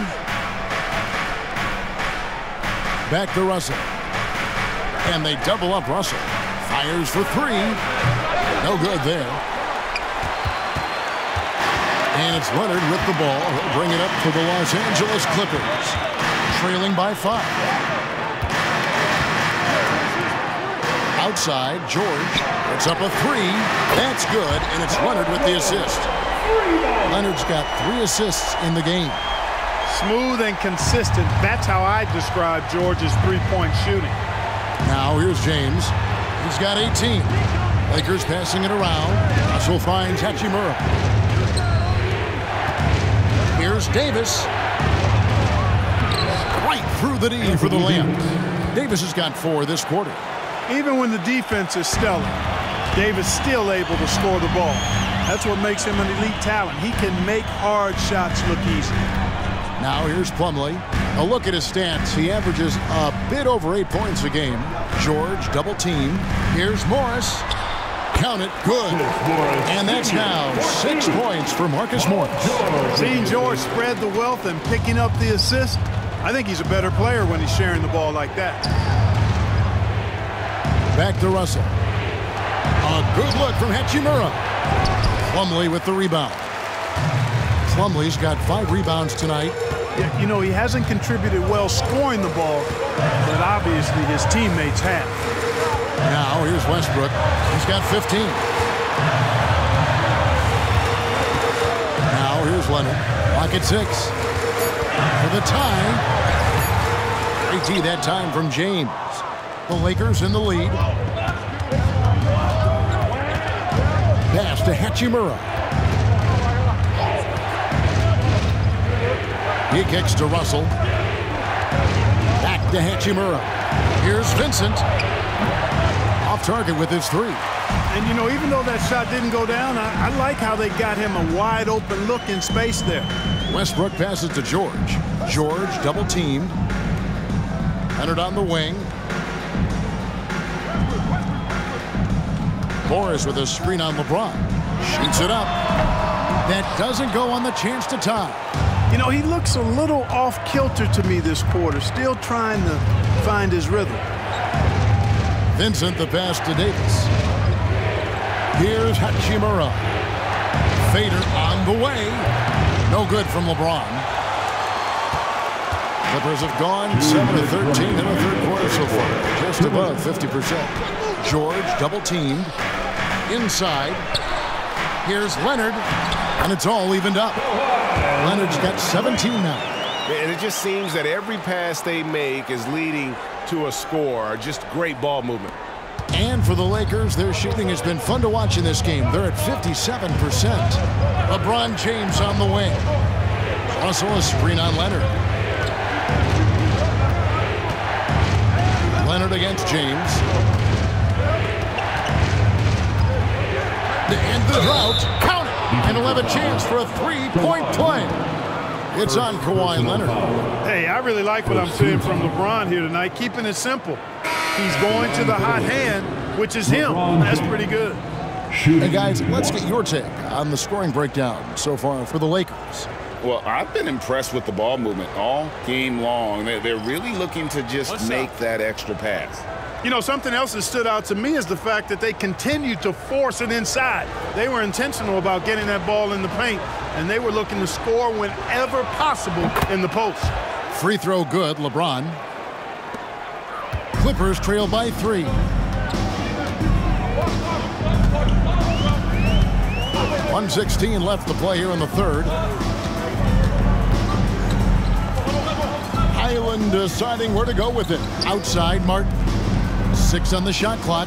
Back to Russell. And they double up Russell. Fires for three. No good there. And it's Leonard with the ball. He'll bring it up for the Los Angeles Clippers. Trailing by five. Out outside. George puts up a three. That's good, and it's Leonard with the assist. Leonard's got three assists in the game. Smooth and consistent. That's how I describe George's three-point shooting. Now here's James. He's got eighteen. Lakers passing it around. Russell finds Hachimura. Here's Davis. Right through the D for the layup. Davis has got four this quarter. Even when the defense is stellar, Davis still able to score the ball. That's what makes him an elite talent. He can make hard shots look easy. Now here's Plumlee. A look at his stats. He averages a bit over eight points a game. George double team. Here's Morris. Count it. Good. And that's now six points for Marcus Morris. Seeing George spread the wealth and picking up the assist, I think he's a better player when he's sharing the ball like that. Back to Russell. A good look from Hachimura. Plumlee with the rebound. Plumlee's got five rebounds tonight. Yeah, you know, he hasn't contributed well scoring the ball, but obviously his teammates have. Now here's Westbrook. He's got fifteen. Now here's Leonard. Lock at six. For the time. Great tee that time from James. The Lakers in the lead. Pass to Hachimura. He kicks to Russell. Back to Hachimura. Here's Vincent. Off target with his three. And you know, even though that shot didn't go down, I, I like how they got him a wide open look in space there. Westbrook passes to George. George double teamed. Leonard on the wing. Morris with a screen on LeBron. Shoots it up. That doesn't go on the chance to tie. You know, he looks a little off kilter to me this quarter. Still trying to find his rhythm. Vincent the pass to Davis. Here's Hachimura. Fader on the way. No good from LeBron. Clippers have gone seven to thirteen in the third quarter so far. Just above fifty percent. George double teamed. Inside. Here's Leonard. And it's all evened up. Leonard's got seventeen now. And it just seems that every pass they make is leading to a score. Just great ball movement. And for the Lakers, their shooting has been fun to watch in this game. They're at fifty-seven percent. LeBron James on the wing. Russell a screen on Leonard. Leonard against James. And the route, count it. And he'll have a chance for a three-point play. It's on Kawhi Leonard. Hey, I really like what I'm seeing from LeBron here tonight, keeping it simple. He's going to the hot hand, which is him. That's pretty good. Hey, guys, let's get your take on the scoring breakdown so far for the Lakers. Well, I've been impressed with the ball movement all game long. They're really looking to just What's make up? that extra pass. You know, something else that stood out to me is the fact that they continued to force it inside. They were intentional about getting that ball in the paint, and they were looking to score whenever possible in the post. Free throw good, LeBron. Clippers trail by three. one sixteen left to play here in the third. Hyland deciding where to go with it. Outside, Martin. Six on the shot clock.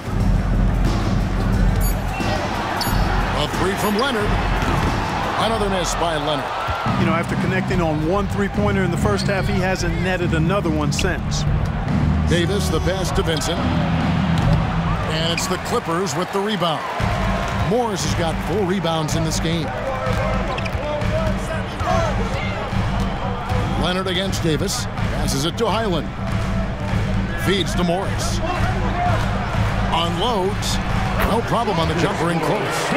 A three from Leonard. Another miss by Leonard. You know, after connecting on one three-pointer in the first half, he hasn't netted another one since. Davis, the pass to Vincent. And it's the Clippers with the rebound. Morris has got four rebounds in this game. Leonard against Davis. Passes it to Hyland. Feeds to Morris. Unloads. No problem on the jumper in close.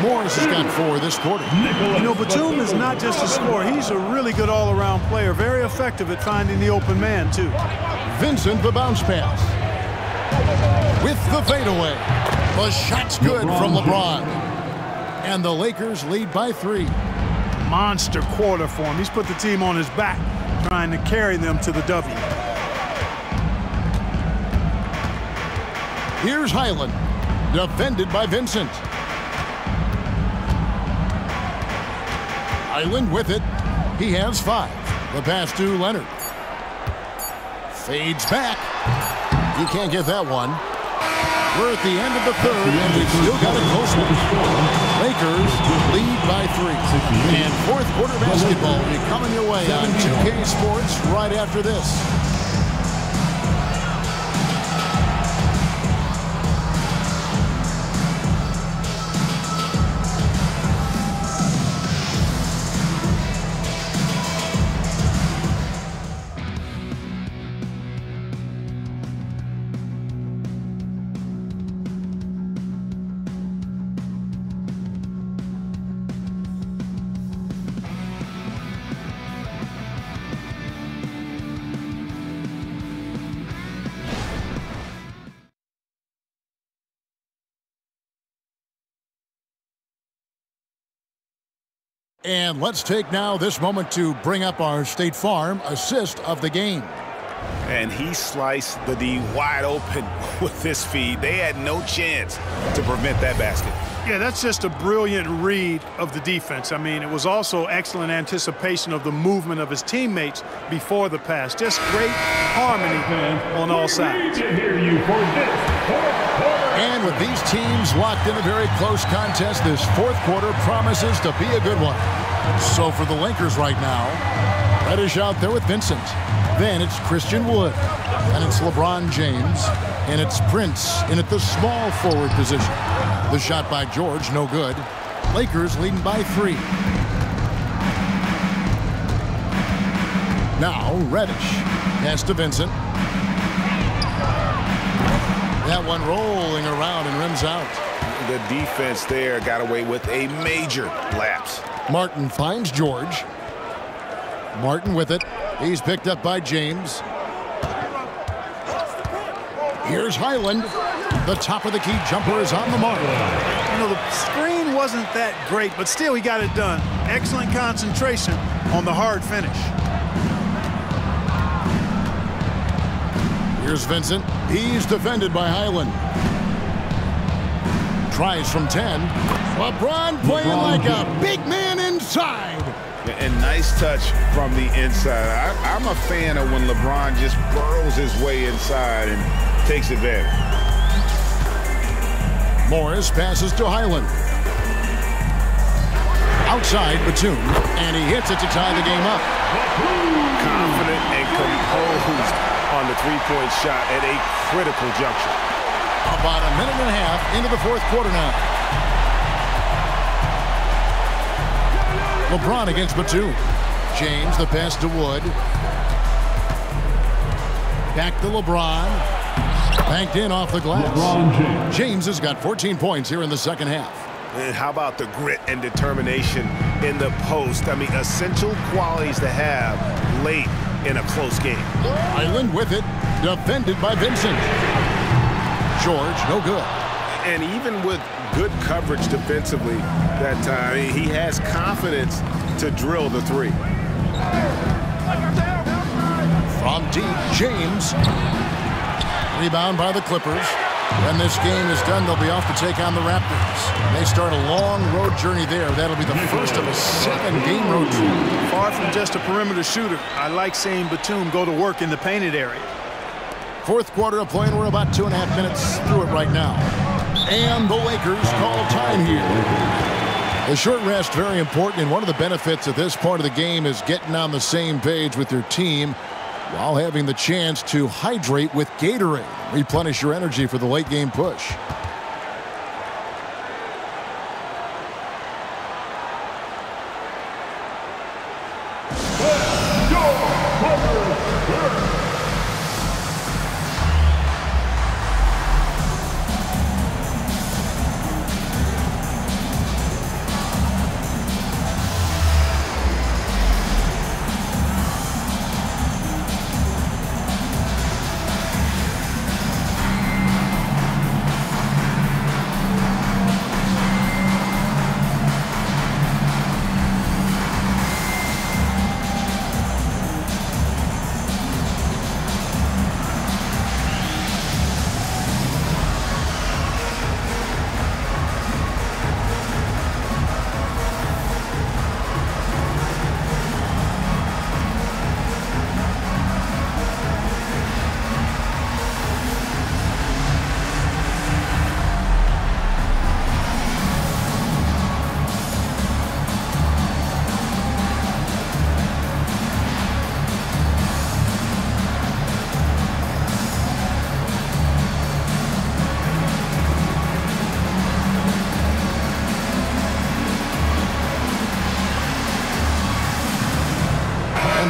Morris has got four this quarter. You know, Batum is not just a scorer. He's a really good all-around player. Very effective at finding the open man, too. Vincent, the bounce pass. With the fadeaway. The shot's good from LeBron. And the Lakers lead by three. Monster quarter for him. He's put the team on his back, trying to carry them to the W. Here's Hyland, defended by Vincent. Hyland with it. He has five. The pass to Leonard. Fades back. He can't get that one. We're at the end of the third, and we've still got a close one. Lakers lead by three. And fourth quarter basketball will be coming your way on two K Sports right after this. And let's take now this moment to bring up our State Farm assist of the game. And he sliced the D wide open with this feed. They had no chance to prevent that basket. Yeah, that's just a brilliant read of the defense. I mean, it was also excellent anticipation of the movement of his teammates before the pass. Just great harmony on all sides. And with these teams locked in a very close contest, this fourth quarter promises to be a good one. So for the Lakers right now, Reddish out there with Vincent. Then it's Christian Wood, and it's LeBron James, and it's Prince, and at the small forward position. The shot by George, no good. Lakers leading by three. Now Reddish pass to Vincent. That one rolling around and rims out. The defense there got away with a major lapse. Martin finds George. Martin with it. He's picked up by James. Here's Hyland. The top of the key jumper is on the mark. You know, the screen wasn't that great, but still he got it done. Excellent concentration on the hard finish. Here's Vincent. He's defended by Hyland. Tries from ten. LeBron playing LeBron. like a big man inside. And nice touch from the inside. I, I'm a fan of when LeBron just burrows his way inside and takes advantage. Morris passes to Hyland. Outside Batum, and he hits it to tie the game up. Confident and composed on the three-point shot at a critical juncture. About a minute and a half into the fourth quarter now. LeBron against Batum. James, the pass to Wood. Back to LeBron. Banked in off the glass. James. James has got fourteen points here in the second half. And how about the grit and determination in the post? I mean, essential qualities to have late in a close game. Hyland with it, defended by Vincent. George, no good. And even with good coverage defensively that time, he has confidence to drill the three. From deep, James. Rebound by the Clippers. When this game is done, they'll be off to take on the Raptors. They start a long road journey there. That'll be the first of a seven-game road trip. Far from just a perimeter shooter, I like seeing Batum go to work in the painted area. Fourth quarter of play, and we're about two and a half minutes through it right now. And the Lakers call time here. The short rest, very important, and one of the benefits of this part of the game is getting on the same page with your team while having the chance to hydrate with Gatorade. Replenish your energy for the late game push.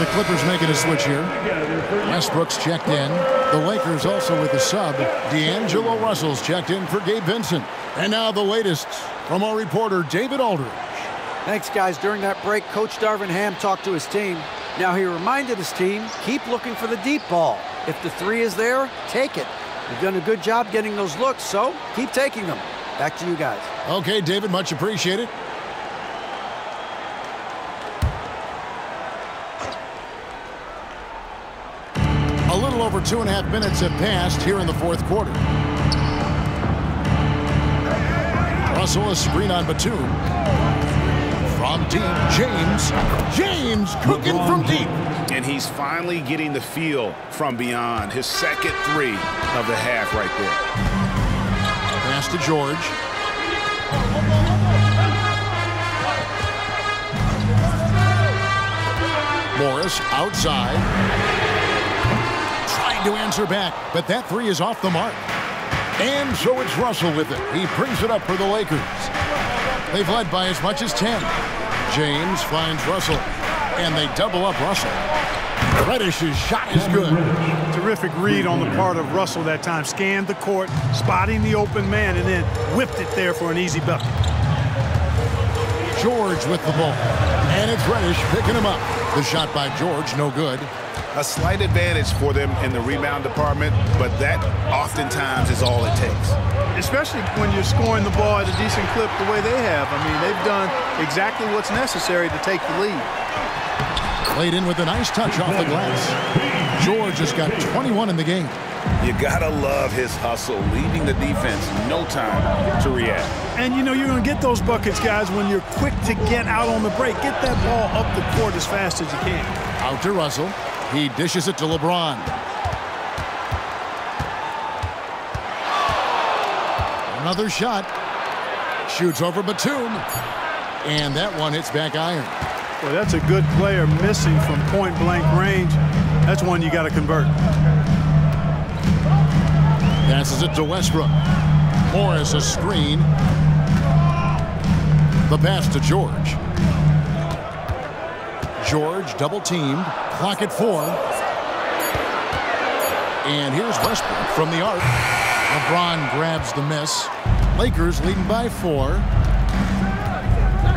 the Clippers making a switch here. Westbrook's checked in. The Lakers also with the sub. D'Angelo Russell's checked in for Gabe Vincent. And now the latest from our reporter, David Aldridge. Thanks, guys. During that break, Coach Darvin Ham talked to his team. Now he reminded his team, keep looking for the deep ball. If the three is there, take it. You've done a good job getting those looks, so keep taking them. Back to you guys. Okay, David, much appreciated. A little over two and a half minutes have passed here in the fourth quarter. Russell, a screen on Batum. From deep, James. James cooking from deep. And he's finally getting the feel from beyond. His second three of the half right there. Pass to George. Morris outside. Trying to answer back, but that three is off the mark. And so it's Russell with it. He brings it up for the Lakers. They've led by as much as ten. James finds Russell. And they double up Russell. Reddish's shot is good. Terrific read on the part of Russell that time. Scanned the court, spotting the open man, and then whipped it there for an easy bucket. George with the ball. And it's Reddish picking him up. The shot by George, no good. A slight advantage for them in the rebound department, but that oftentimes is all it takes. Especially when you're scoring the ball at a decent clip the way they have. I mean, they've done exactly what's necessary to take the lead. Played in with a nice touch off the glass. George has got twenty-one in the game. You gotta love his hustle, leaving the defense no time to react. And you know you're gonna get those buckets, guys, when you're quick to get out on the break. Get that ball up the court as fast as you can. Out to Russell. He dishes it to LeBron. Another shot. Shoots over Batum. And that one hits back iron. Well, that's a good player missing from point-blank range. That's one you got to convert. Passes it to Westbrook. Morris a screen. The pass to George. George double-teamed. Clock at four. And here's Westbrook from the arc. LeBron grabs the miss. Lakers leading by four.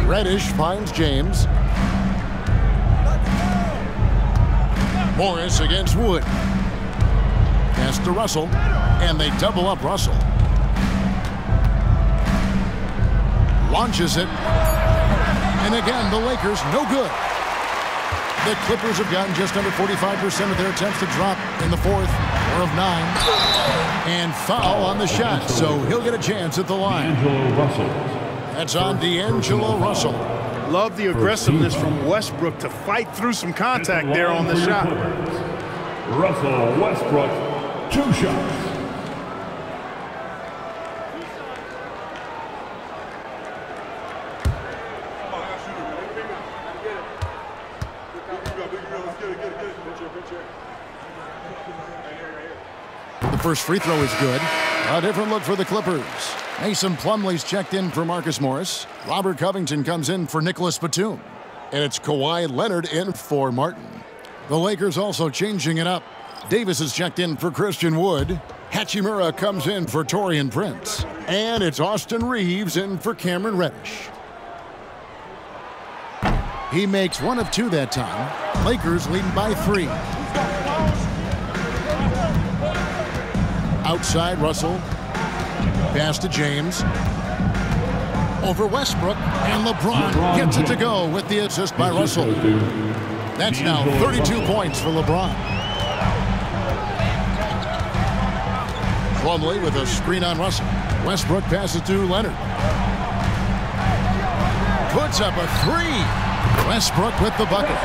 Reddish finds James. Morris against Wood. Pass to Russell. And they double up Russell. Launches it. And again, the Lakers, no good. The Clippers have gotten just under forty-five percent of their attempts to drop in the fourth, or of nine. And foul on the shot, so he'll get a chance at the line. That's on D'Angelo Russell. Love the aggressiveness from Westbrook to fight through some contact there on the shot. Russell Westbrook, two shots. The first free throw is good. A different look for the Clippers. Mason Plumlee's checked in for Marcus Morris. Robert Covington comes in for Nicholas Batum. And it's Kawhi Leonard in for Martin. The Lakers also changing it up. Davis is checked in for Christian Wood. Hachimura comes in for Torian Prince. And it's Austin Reeves in for Cameron Reddish. He makes one of two that time. Lakers leading by three. Outside Russell. Pass to James. Over Westbrook. And LeBron, LeBron gets it to go with the assist by Russell. That's now thirty-two points for LeBron. Plumlee with a screen on Russell. Westbrook passes to Leonard. Puts up a three. Westbrook with the bucket.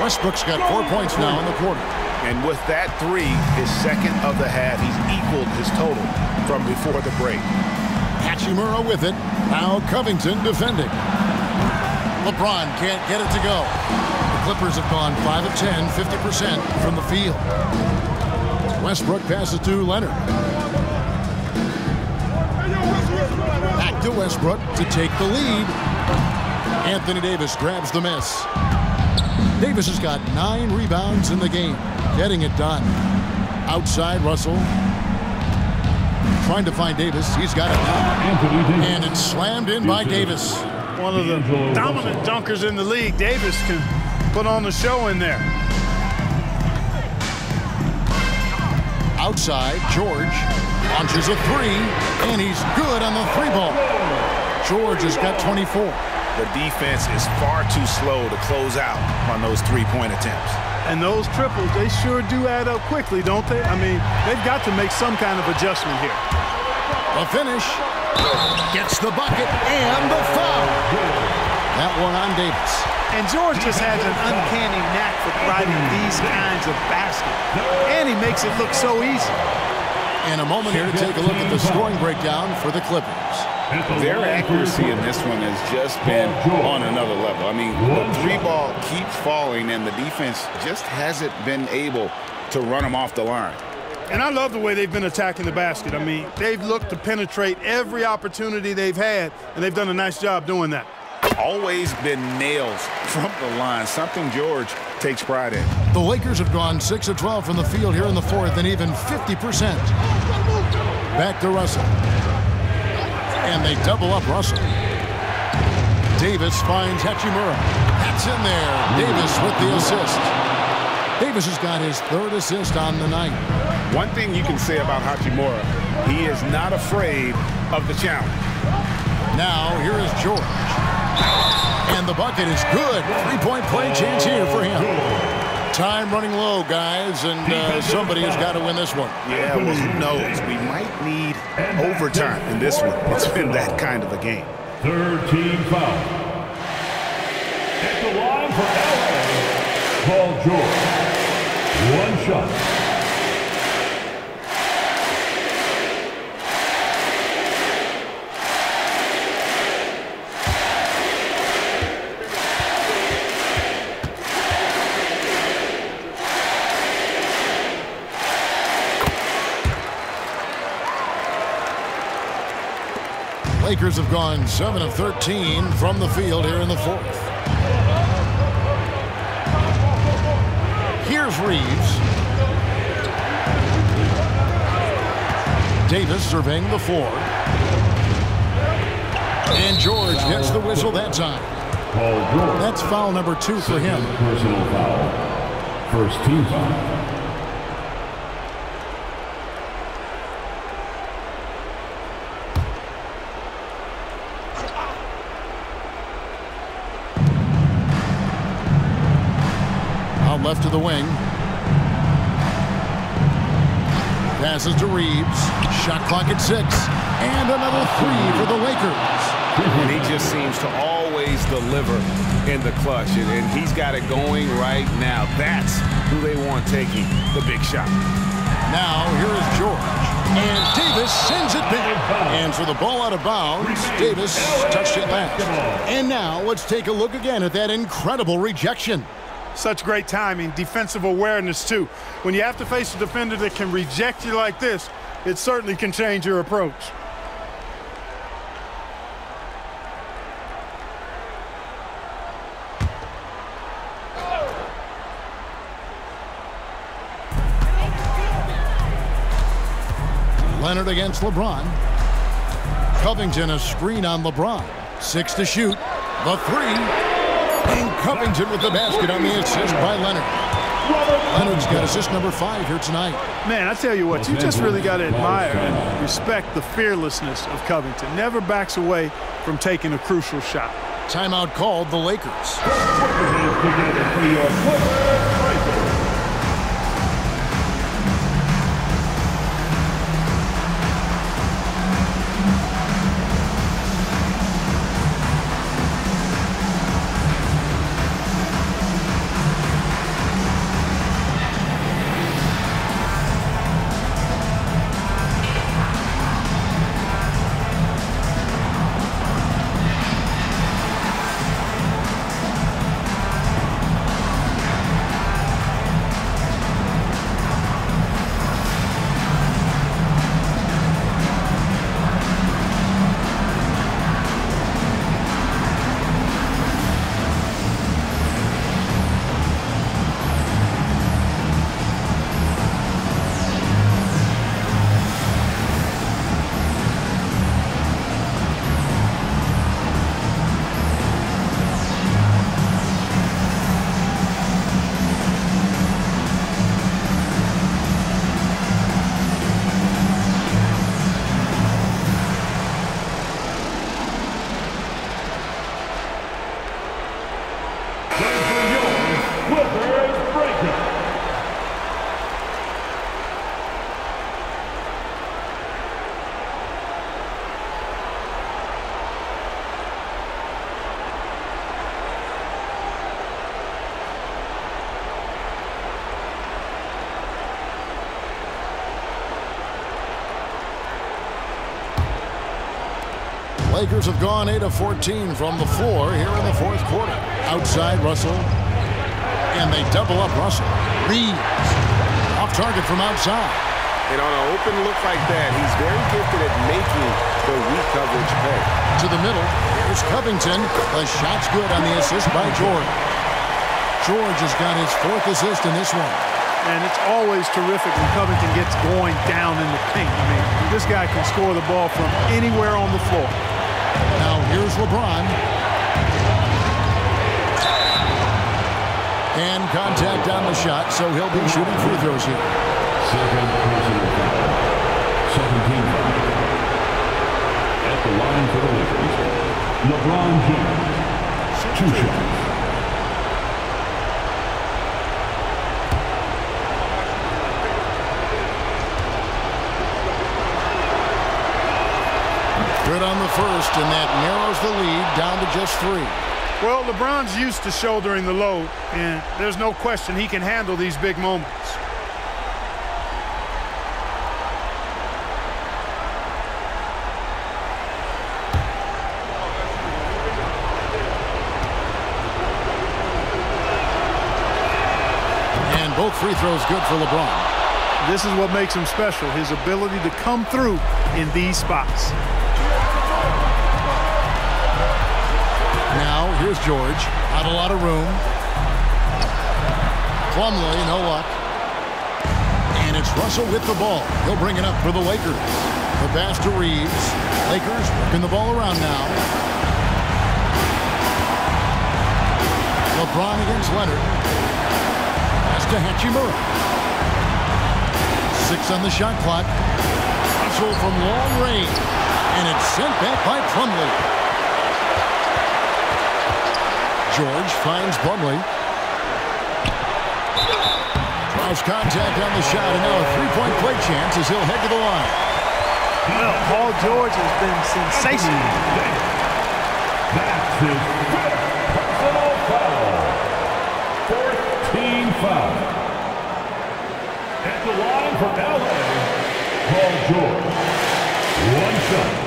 Westbrook's got four points now in the quarter. And with that three, his second of the half, he's equaled his total from before the break. Hachimura with it. Now Covington defending. LeBron can't get it to go. The Clippers have gone five of ten, fifty percent from the field. Westbrook passes to Leonard. Back to Westbrook to take the lead. Anthony Davis grabs the miss. Davis has got nine rebounds in the game, getting it done. Outside Russell, trying to find Davis. He's got it now. And it's slammed in by Davis. One of the dominant dunkers in the league. Davis can put on the show in there. Outside, George launches a three, and he's good on the three ball. George has got twenty-four. The defense is far too slow to close out on those three-point attempts. And those triples, they sure do add up quickly, don't they? I mean, they've got to make some kind of adjustment here. The finish. Gets the bucket and the foul. That one on Davis. And George just has an uncanny knack for driving these kinds of baskets. And he makes it look so easy. In a moment here to take a look at the scoring breakdown for the Clippers. Their accuracy in this one has just been on another level. I mean, the three ball keeps falling, and the defense just hasn't been able to run them off the line. And I love the way they've been attacking the basket. I mean, they've looked to penetrate every opportunity they've had, and they've done a nice job doing that. Always been nails from the line, something George takes pride in. The Lakers have gone six of twelve from the field here in the fourth, and even fifty percent. Back to Russell. And they double up Russell. Davis finds Hachimura. That's in there. Davis with the assist. Davis has got his third assist on the night. One thing you can say about Hachimura, he is not afraid of the challenge. Now, here is George. And the bucket is good. Three-point play chance here for him. Time running low, guys, and uh, somebody has got to win this one. Yeah, well, who knows? We might need overtime in this one. It's been that kind of a game. thirteen foul. At the line for L A, Paul George. One shot. Lakers have gone seven of thirteen from the field here in the fourth. Here's Reeves. Davis surveying the floor. And George gets the whistle that time. That's foul number two for him. Personal foul. First team foul. Left to the wing. Passes to Reeves. Shot clock at six. And another three for the Lakers. And he just seems to always deliver in the clutch. And, and he's got it going right now. That's who they want taking the big shot. Now, here is George. And Davis sends it back. And for the ball out of bounds, Davis touched it last. And now, let's take a look again at that incredible rejection. Such great timing, defensive awareness, too. When you have to face a defender that can reject you like this, it certainly can change your approach. Leonard against LeBron. Covington a screen on LeBron. Six to shoot. The three. And Covington with the basket on the assist by Leonard. Leonard's got assist number five here tonight. Man, I tell you what, you just really got to admire and respect the fearlessness of Covington. Never backs away from taking a crucial shot. Timeout called the Lakers. Lakers have gone eight of fourteen from the floor here in the fourth quarter. Outside Russell, and they double up Russell. Reeves off target from outside. And on an open look like that, he's very gifted at making the weak coverage play. To the middle, here's Covington. The shot's good on the assist by George. George has got his fourth assist in this one. And it's always terrific when Covington gets going down in the paint. I mean, this guy can score the ball from anywhere on the floor. Now here's LeBron. And contact on the shot, so he'll be shooting free throws here. seventeen at the line for the Lakers. LeBron James. Two shots. Good on the first, and that narrows the lead down to just three. Well, LeBron's used to shouldering the load, and there's no question he can handle these big moments. And both free throws good for LeBron. This is what makes him special, his ability to come through in these spots. Now, here's George. Not a lot of room. Plumlee, no luck. And it's Russell with the ball. He'll bring it up for the Lakers. The pass to Reeves. Lakers working the ball around now. LeBron against Leonard. Pass to Hachimura. Six on the shot clock. Russell from long range. And it's sent back by Plumlee. George finds Plumlee. Tries contact on the shot, and now a three-point play chance as he'll head to the line. Well, Paul George has been sensational. That's his fifth personal foul. fourteen five. At the line for L A, Paul George. One shot.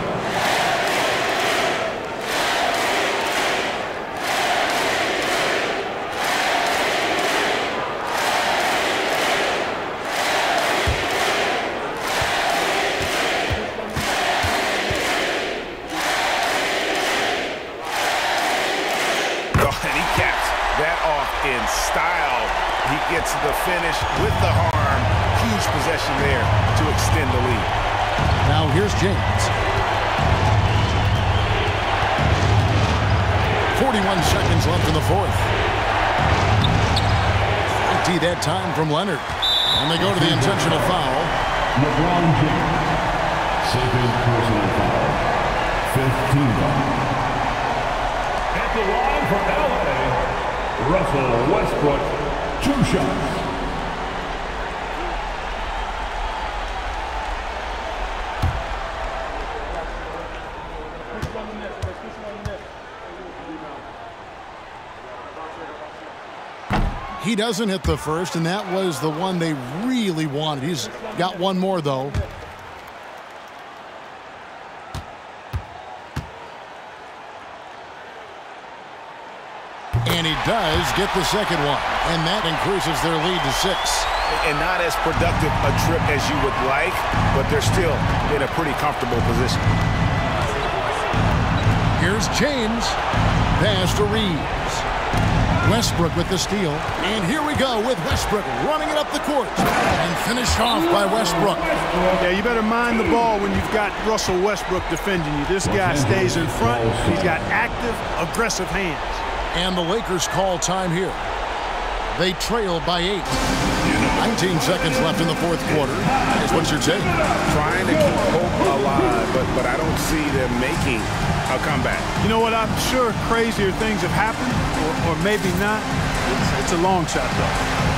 Gets the finish with the arm. Huge possession there to extend the lead. Now here's James. forty-one seconds left in the fourth. Empty that time from Leonard. And they go to the intentional foul. LeBron James. Second personal foul. fifteen foul. At the line for L A, Russell Westbrook. Two shots. He doesn't hit the first, and that was the one they really wanted. He's got one more, though. And he does get the second one, and that increases their lead to six. And not as productive a trip as you would like, but they're still in a pretty comfortable position. Here's James. Pass to Reeves. Westbrook with the steal. And here we go with Westbrook running it up the court. And finished off by Westbrook. Yeah, you better mind the ball when you've got Russell Westbrook defending you. This guy stays in front. He's got active, aggressive hands. And the Lakers call time here. They trail by eight. nineteen seconds left in the fourth quarter. Is what you're saying. Trying to keep hope alive, but, but I don't see them making a comeback. You know what? I'm sure crazier things have happened, or, or maybe not. It's, it's a long shot, though.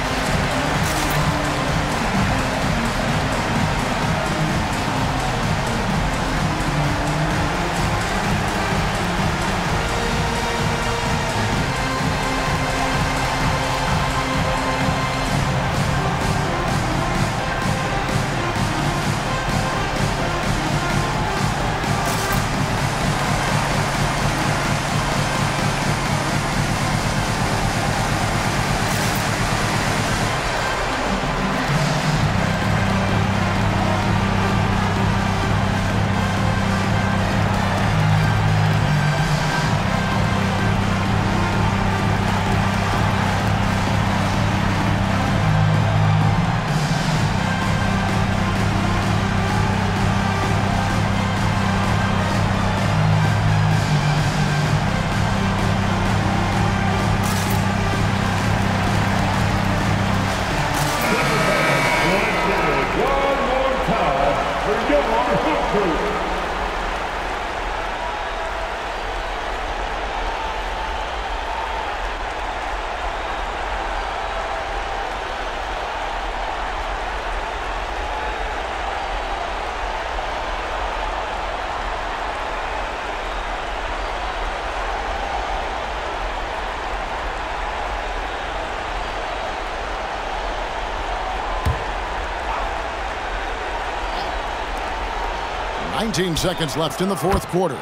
nineteen seconds left in the fourth quarter.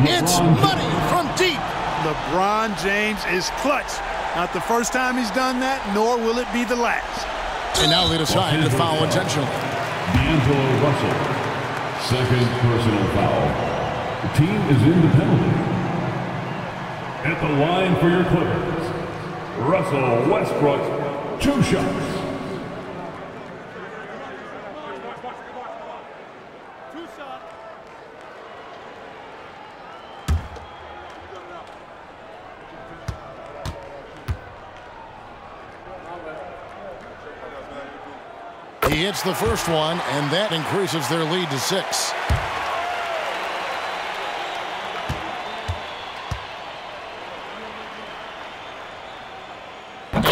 It's money from deep. LeBron James is clutch. Not the first time he's done that, nor will it be the last. And now they decide to foul intentionally. D'Angelo Russell, second personal foul. The team is in the penalty. At the line for your Clippers, Russell Westbrook, two shots. He hits the first one, and that increases their lead to six.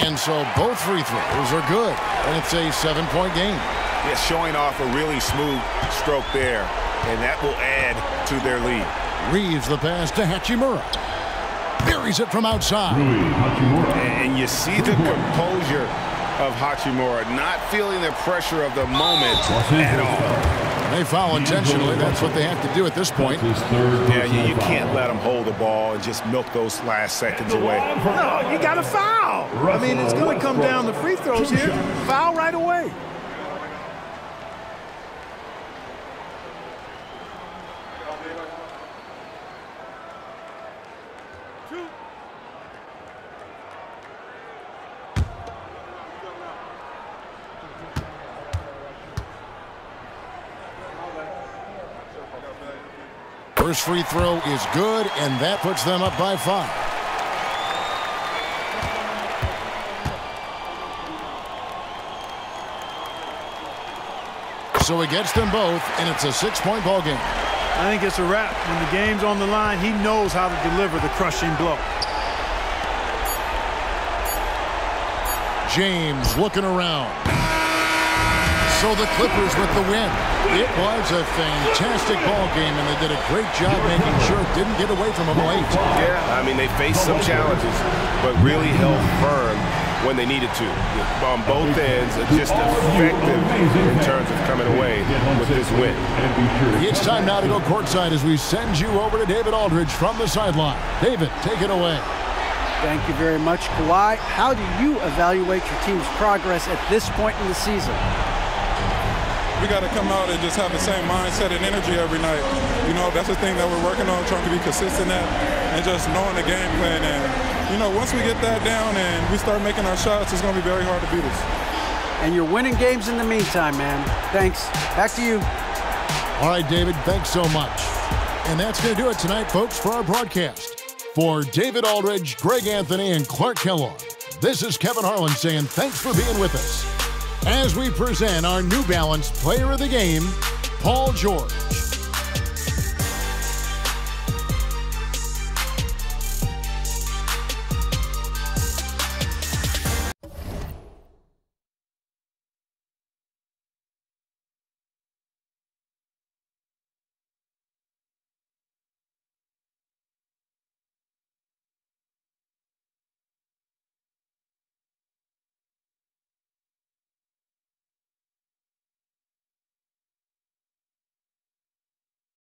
And so both free throws are good, and it's a seven-point game. Yeah, showing off a really smooth stroke there, and that will add to their lead. Reeves the pass to Hachimura. Buries it from outside. And you see the composure of Hachimura, not feeling the pressure of the moment at all. They foul intentionally. That's what they have to do at this point. Yeah, you, you can't let them hold the ball and just milk those last seconds away. No, you got to foul. I mean, it's going to come down to free throws here. Foul right away. First free throw is good, and that puts them up by five. So he gets them both, and it's a six-point ball game. I think it's a wrap. When the game's on the line, he knows how to deliver the crushing blow. James looking around. So the Clippers with the win. It was a fantastic ball game, and they did a great job making sure it didn't get away from them late. Yeah, I mean, they faced some challenges, but really held firm when they needed to. On both ends, just effective in terms of coming away with this win. It's time now to go courtside as we send you over to David Aldridge from the sideline. David, take it away. Thank you very much, Kawhi. How do you evaluate your team's progress at this point in the season? We got to come out and just have the same mindset and energy every night. You know, that's the thing that we're working on, trying to be consistent at, and just knowing the game plan. And, you know, once we get that down and we start making our shots, it's going to be very hard to beat us. And you're winning games in the meantime, man. Thanks. Back to you. All right, David, thanks so much. And that's going to do it tonight, folks, for our broadcast. For David Aldridge, Greg Anthony, and Clark Kellogg, this is Kevin Harlan saying thanks for being with us as we present our New Balance Player of the Game, Paul George.